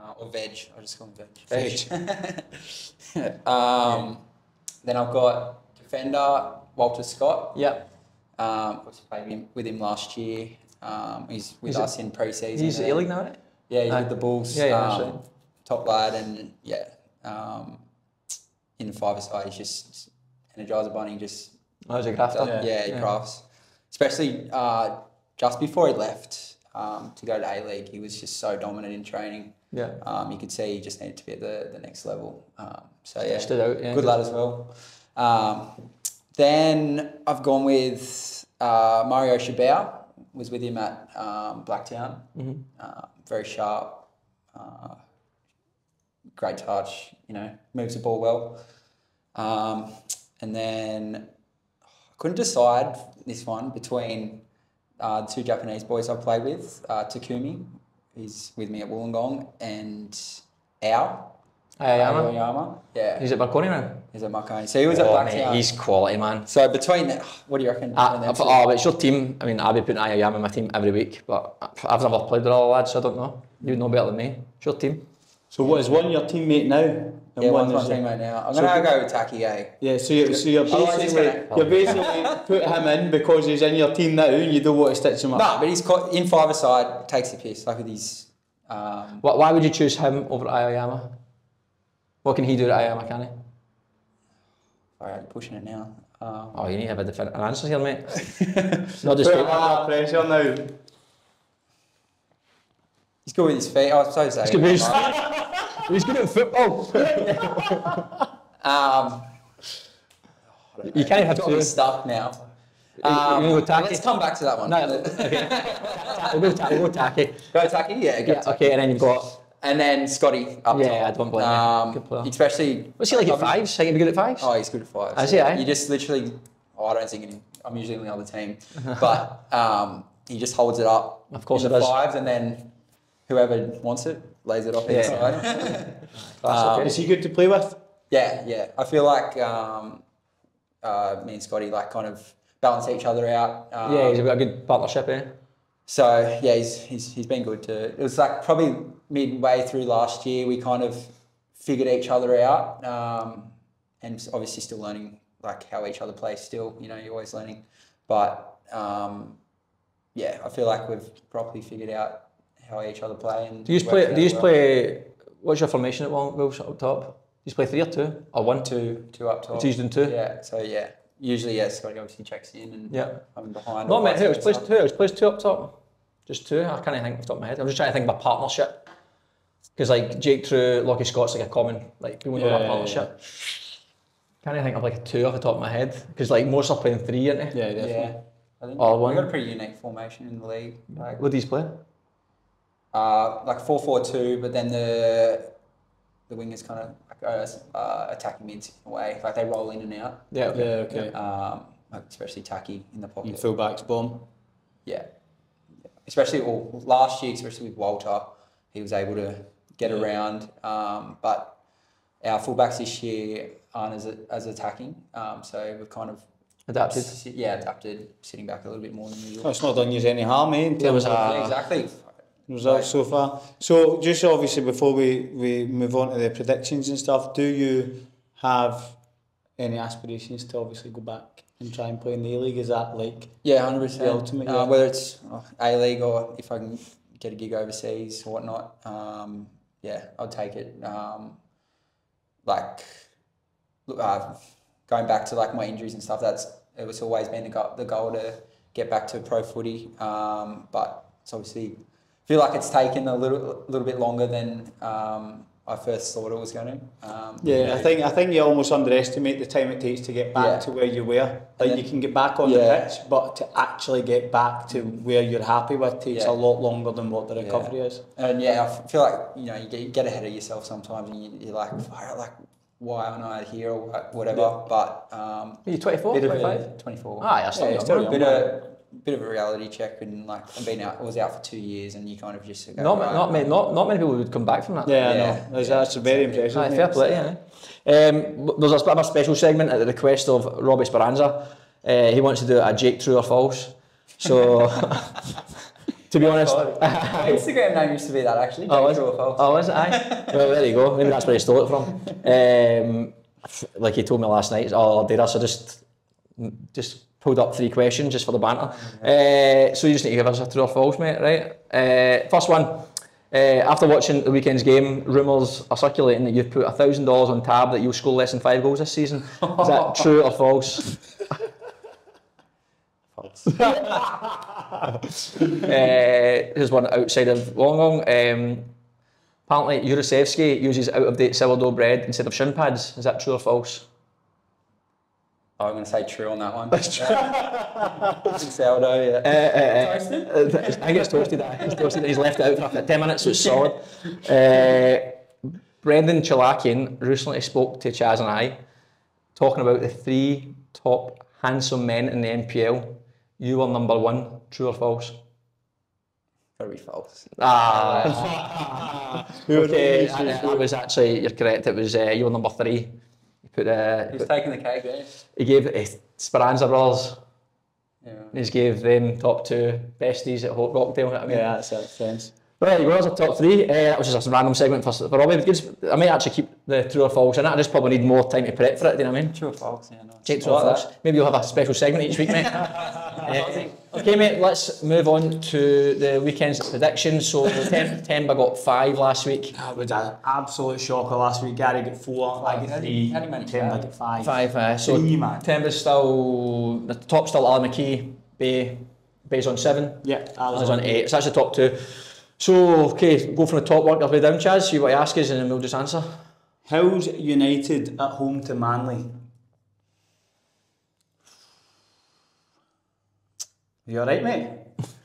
uh, or veg. I just call them veg. Veg. um, then I've got defender Walter Scott. Yep. Um, I was playing with him last year. Um, he's with he's us in pre-season. He's E-League now, isn't he? Yeah, he's no. with the Bulls. Yeah, yeah, um, top lad, and yeah, um, in the five-a-side, he's just energizer bunny. Just oh, he's a crafter. Yeah, yeah, he yeah. crafts. Especially uh, just before he left um, to go to A-League, he was just so dominant in training. Yeah, um, you could see he just needed to be at the, the next level. Um, so yeah, stood out, yeah, good lad as well. Um, Then I've gone with uh, Mario Chabert, was with him at um, Blacktown. Mm-hmm. uh, very sharp, uh, great touch, you know, moves the ball well. Um, and then I couldn't decide this one between uh, the two Japanese boys I play with, uh, Takumi, he's with me at Wollongong, and Ao. Aoyama. Aoyama. Yeah. He's at Marconi now. He's at Marconi. So he was oh, at Blacktown. Mate, he's quality, man. So between, what do you reckon? Uh, but, oh, but it's your team. I mean, I'll be putting Aoyama in my team every week, but I've never played with all the lads, so I don't know. You'd know better than me. It's your team. So what is one your teammate now? And yeah, one one's my teammate now. I'm so going to go with Taki, eh? Yeah, so you're, so you're basically, oh, you're basically put him in because he's in your team now and you don't want to stitch him up. No, but he's caught, in five-a-side, takes the piss, like with his... Um, why, why would you choose him over Aoyama? What can he do to Aoyama, can he? Alright, I'm pushing it now. Um, oh, you need to have a an answer here, mate. Not just put ah, pressure now. He's good with his feet. Oh, so sorry. He's, he's good at football. um, you can't have to stuff now. Um, you, you go let's come back to that one. No, okay. We'll go, we'll go Taki. Go Taki, yeah. Go yeah Taki. Okay, and then you've got. And then Scotty up yeah, top. Yeah, I don't blame um, him. Good player. Especially... What's he like at fives? Can he be good at fives? Oh, he's good at fives. Is he, eh? You just literally... Oh, I don't think... Any, I'm usually on the other team. But um, he just holds it up. Of course in the fives, and then whoever wants it lays it off yeah. inside. um, okay. Is he good to play with? Yeah, yeah. I feel like um, uh, me and Scotty like kind of balance each other out. Um, yeah, he's got a good partnership, eh? So, yeah, he's, he's, he's been good to... It was like probably... midway through last year, we kind of figured each other out, um, and obviously still learning like how each other plays. Still, you know, you're always learning, but um, yeah, I feel like we've properly figured out how each other play. And do you just play? Do you just well. play? What's your formation at Wolves up top? Do you just play three or two or one? Two, two up top. It's used in two. Yeah. So yeah, usually yeah, Scotty obviously checks in and yeah, I'm behind. No, mate, it was plays two. It was plays two up top. Just two. I can't think off the top of my head. I'm just trying to think of a partnership. Because like Jake True, Lockie Scott's like a common, like people know yeah, that partnership. Yeah. Can't I think of like a two off the top of my head? Because like most are playing three, aren't they? Yeah, definitely. Yeah. I think or one. We've got a pretty unique formation in the league. Like, what do you play? Uh, like four four two, but then the the wingers kind of like, uh, attacking mids in a way. Like they roll in and out. Yeah, yeah, okay. Um, like especially Taki in the pocket. And fullbacks bomb. Yeah. Especially well, last year, especially with Walter, he was able to get yeah. around. Um, but our fullbacks this year aren't as as attacking. Um, so we've kind of adapted. Yeah, adapted, sitting back a little bit more than usual. Oh, it's not done you any harm, eh? In terms of exactly results so far. So just obviously before we we move on to the predictions and stuff, do you have any aspirations to obviously go back and try and play in the A-League? Is that like yeah, one hundred percent the ultimate? Uh, whether it's A-League or if I can get a gig overseas or whatnot, um, yeah, I'll take it. Um, like, uh, going back to like my injuries and stuff, that's it was always been the goal, the goal to get back to pro footy. Um, but it's obviously, I feel like it's taken a little, little bit longer than um, I first thought it was going to. Um, yeah, you know, I think I think you almost underestimate the time it takes to get back yeah. to where you were. Like then, you can get back on yeah. the pitch, but to actually get back to where you're happy with takes yeah. a lot longer than what the recovery yeah. is. And yeah, I feel like you know you get, you get ahead of yourself sometimes, and you, you're like, like why aren't I here or whatever? Yeah. But um, are you twenty-four, twenty-five? twenty-four. Ah, yeah, still yeah, still young. Bit of, bit of a reality check, and like I've been out, I was out for two years, and you kind of just go, not right, not, many, not not many people would come back from that. Yeah, yeah. No, that's, that's very impressive. Right, fair play. Yeah. Um, there's a bit of a special segment at the request of Robbie Speranza. Uh, he wants to do a Jake True or False. So, to be honest, Instagram name used to be that actually. Jake oh, is True or False? Oh, is it? Aye. Well, there you go. Maybe that's where he stole it from. Um, like he told me last night. Oh, did I? So just, just. Pulled up three questions just for the banter. Yeah. Uh, so you just need to give us a true or false, mate, right? Uh, first one, uh, after watching the weekend's game, rumours are circulating that you've put one thousand dollars on tab that you'll score less than five goals this season. Is that true or false? False. uh, here's one outside of Wollongong. Um, apparently, Jurasevsky uses out-of-date sourdough bread instead of shin pads. Is that true or false? Oh, I'm going to say true on that one. That's true. Sourdough, yeah. Uh, uh, toasted? Uh, I think it's toasted. I think it's toasted. He's left it out for ten minutes, so it's solid. Uh, Brendan Chalakian recently spoke to Chaz and I, talking about the three top handsome men in the N P L. You were number one. True or false? Gotta be false. Ah. Okay, that was actually, you're correct. It was, uh, you were number three. Put, uh, he's put, taking the cake there. He gave uh, Speranza Brothers. Yeah. He's gave them top two besties at Rockdale. You know I mean? Yeah, that's it. Friends. Right, well, that was a top three. Uh, that was just a random segment for, for Robbie. I may actually keep the true or false in it. I just probably need more time to prep for it, do you know what I mean? True or false, yeah. No, Jake, true or false. That. Maybe you'll have a special segment each week, mate. uh, okay, mate, let's move on to the weekend's predictions. So, Temba got five last week. That was an absolute shocker last week. Gary got four, five, I got three, Temba got five. Five, uh, so three, man. Temba's still, the top's still Ali McKee, Bay, Bay's on seven. Yeah, Ali's on eight. So that's the top two. So, okay, go from the top work all the way down, Chaz. See what you ask us and then we'll just answer. Hills United at home to Manly. You alright, mate?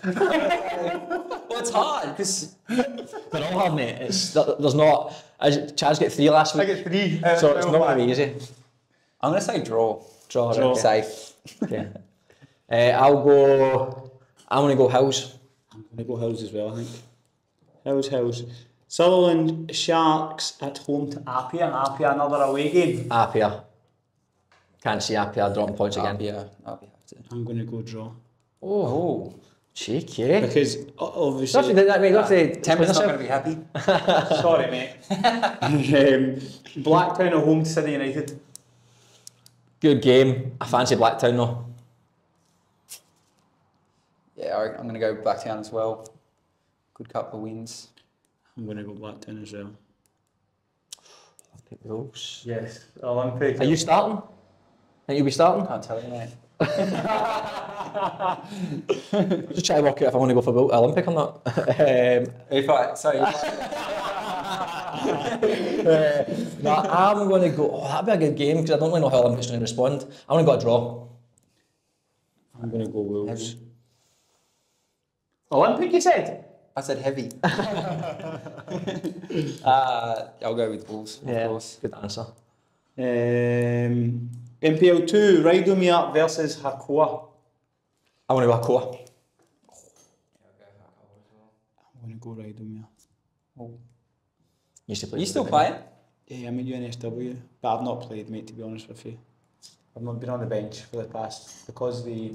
Well, it's hard, because they're all hard, mate. It's, there's not... Chaz got three last week. I got three. Uh, so it's not going to be easy. I'm going to say draw. Draw, draw. Right, okay. Safe. Okay. uh, I'll go... I'm going to go Hills. I'm going to go Hills as well, I think. Hills, Hills. Sutherland Sharks at home to Apia. Apia, another away game. Apia. Can't see Apia dropping points again. Apia. Apia. I'm going to go draw. Oh, oh, cheeky! Because obviously, that means obviously Temba's not going to be happy. Sorry, mate. um, Blacktown at home to Sydney United. Good game. I fancy Blacktown though. Yeah, I'm going to go Blacktown as well. Good couple of wins. I'm going to go Blacktown as well. I'll pick those. Yes, Olympic. Are you starting? Think you'll be starting? I can't tell you, mate. Just try to work out if I want to go for Olympic or not. Um, if I, sorry, if I, uh, no, I'm going to go, oh, that'd be a good game, because I don't really know how Olympics are going to respond. I'm going to go a draw. I'm going to go Wolves. Heavy. Olympic, you said? I said heavy. uh, I'll go with Wolves, yeah. Of course. Good answer. Um, M P L two, Raidomir versus Hakoa. I want to go Hakoa. I'm going to go Raidomir. Oh. You still, play you still playing? Yeah, I'm at U N S W, but I've not played, mate, to be honest with you. I've not been on the bench for the past, because the,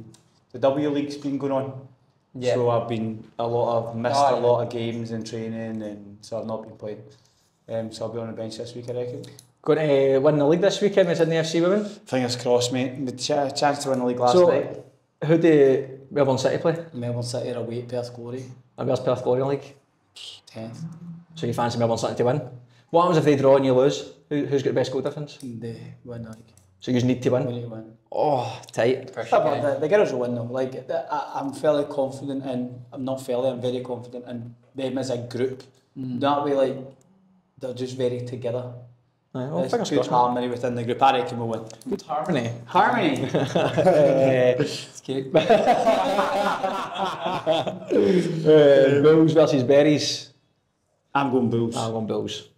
the W League's been going on. Yeah. So I've been a lot of missed oh, a lot of games and training, and so I've not been playing. Um, so I'll be on the bench this week, I reckon. Going to win the league this weekend with Sydney F C women. Fingers crossed, mate. The ch chance to win the league last so, night. Who do Melbourne City play? Melbourne City are away at Perth Glory. And where's Perth Glory in the league? Tenth. So you fancy Melbourne City to win? What happens if they draw and you lose? Who, who's got the best goal difference? They win the league. So you just need to win? We need to win. Oh, tight. The, the girls will win though. Like, I, I'm fairly confident in, I'm not fairly, I'm very confident in them as a group. Mm. That way, like, they're just very together. Aye, well, There's good harmony within the group. I reckon we'll win. Good harmony. Harmony. It's cute. uh, Bulls versus Berries. I'm going Bulls. I'm going Bulls.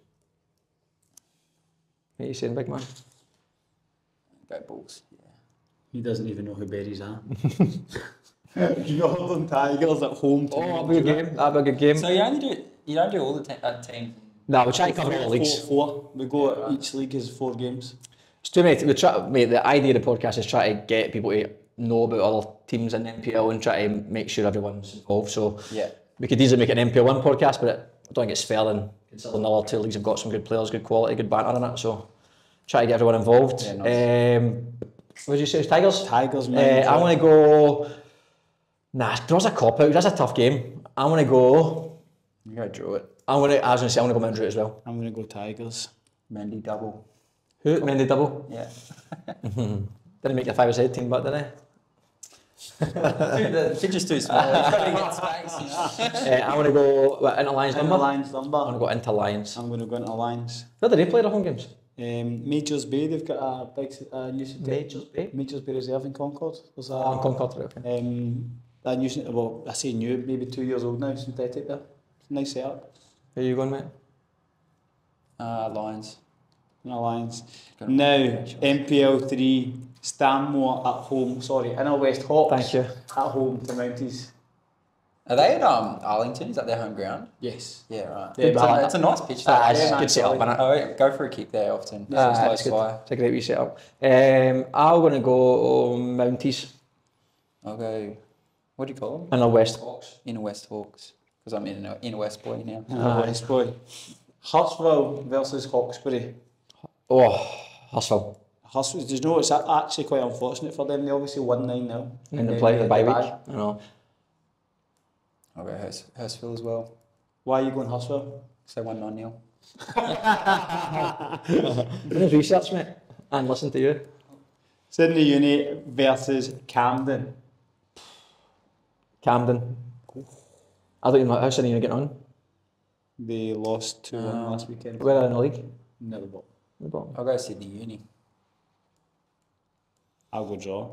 What are you saying, big man? Go Bulls. Yeah. He doesn't even know who Berries are. Northern Tigers at home. To oh, that'd be a good game. That'd be a good game. So you only do you only do all the time at times. No, we try to cover all the leagues. Four, four. We go, yeah, each league is four games. It's too many. We try, mate, the idea of the podcast is try to get people to know about other teams in the N P L and try to make sure everyone's involved. So yeah, we could easily make an N P L one podcast, but it, I don't think it's fair, and considering the other two leagues have got some good players, good quality, good banter in it. So try to get everyone involved. Yeah, nice. Um, what did you say? Tigers. Tigers. Man, uh, I want to go. Nah, draw's a cop out. That's a tough game. I want to go. You gotta draw it. I'm gonna, I was going to say, I'm going to go Mount Druitt as well. I'm going to go Tigers. Mendy double. Who? Mendy double? Yeah. Didn't make the five-a-side team back, did I? She's just too small. uh, I'm going to go what, Inter Lions Dunbar. Inter Lions Dunbar. I'm going to go Inter Lions. I'm going to go Inter Lions. Where do they play their home games? Um, Majors Bay, they've got a big uh, new... Majors Bay? Majors Bay Reserve in Concord. There's a, oh, in Concord, right, okay. Um, a new, well, I say new, maybe two years old now, synthetic there. Nice setup. Where are you going, mate? Uh, Lions. No, Lions. Now, M P L three, Stanmore at home, sorry, Inner West Hawks. Thank you. At home to Mounties. Are they at um, Arlington? Is that their home ground? Yes. Yeah, right. Yeah, it's, a, it's a nice pitch. Ah, it's yeah, good setup, man. Oh, go for a kick there often. Yeah, ah, it's, it's, good. It's a great wee setup. Um, I'm going to go um, Mounties. I'll go, what do you call them? Inner West Hawks. Inner West Hawks. Because I'm in in West Boy now. Uh, West Boy. Hurstville versus Hawkesbury. Oh, Hurstville. Hurstville, do you know, it's actually quite unfortunate for them. They obviously won nine nil. And they played the bye week. I know. I'll go Hurstville as well. Why are you going Hurstville? Because they won nine nil. Bit of research, mate. And listen to you. Sydney Uni versus Camden. Camden. I don't even know how Sydney are getting on. They lost two um, one last weekend. Where are they in the league? No, the bottom. The bottom. I'll go Sydney Uni. I'll go draw.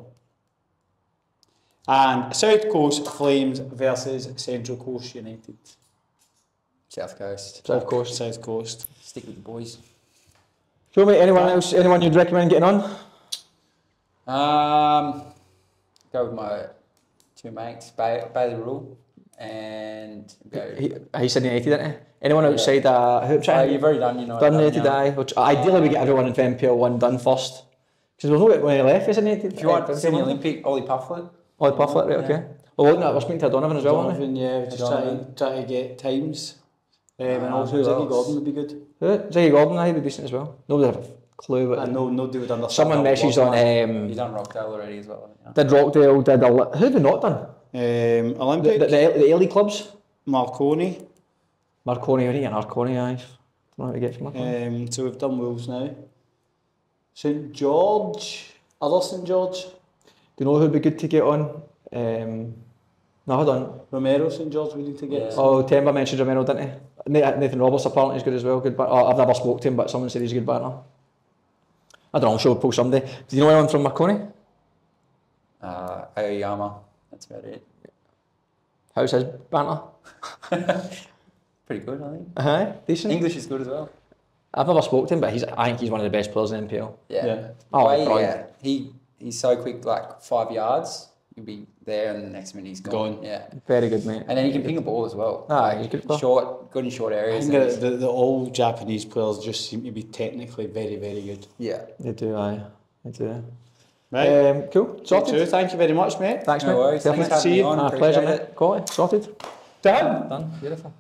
And South Coast Flames versus Central Coast United. South Coast. South Coast. South Coast. Stick with the boys. Show me anyone else. Anyone you'd recommend getting on? Um, go with my two mates by by the rule. And go. He, he said United, didn't he? Anyone outside that? Yeah. Uh, uh, you've already done, you know. Done United, aye. Which ideally we get everyone in N P L one done first, because we'll not get one left, isn't it? If you want to see the Olympic, Ollie Puflett. Ollie Puflett, right? Okay. Well, wasn't that? We're speaking to Donovan as well, Donovan, yeah. We're just trying try to get times. Um, and um, also, Ziggy Gordon would be good. Who? Ziggy Gordon, aye, would be decent as well. Nobody have a clue. What I know, nobody would understand. Someone messaged on. Um, You've done Rockdale already as well, haven't you? Did Rockdale, did a. Who have we not done? Um, Olympic. The, the, the early clubs? Marconi. Marconi, already, and Marconi, I don't know how to get from Marconi. Um, so we've done Wolves now. St George. Other St George. Do you know who would be good to get on? Um, no, hold on. Romero, St George, we need to get. Yeah. Oh, Temba mentioned Romero, didn't he? Nathan Roberts apparently is good as well. Good, but I've never spoke to him, but someone said he's a good batter. I don't know, I'm sure we'll pull someday. Do you know anyone from Marconi? Uh, Aoyama, that's about it. How's his banter? Pretty good, I think. Uh-huh, decent. English is good as well. I've never spoke to him, but he's, I think he's one of the best players in N P L. Yeah. yeah. Oh, well, yeah. He, he's so quick, like five yards, you'll be there and the next minute he's gone. gone. Yeah. Very good, mate. And then he can ping a ball as well. Ah, like, he's good player. Short, good in short areas. I think the, the, the old Japanese players just seem to be technically very, very good. Yeah. They do, aye. They do. Mate. Um, cool. Sorted. You thank you very much, mate. Thanks, no mate. Worries. Thanks for having me on. A pleasure, mate. Quality. Sorted. Done. Done. Beautiful.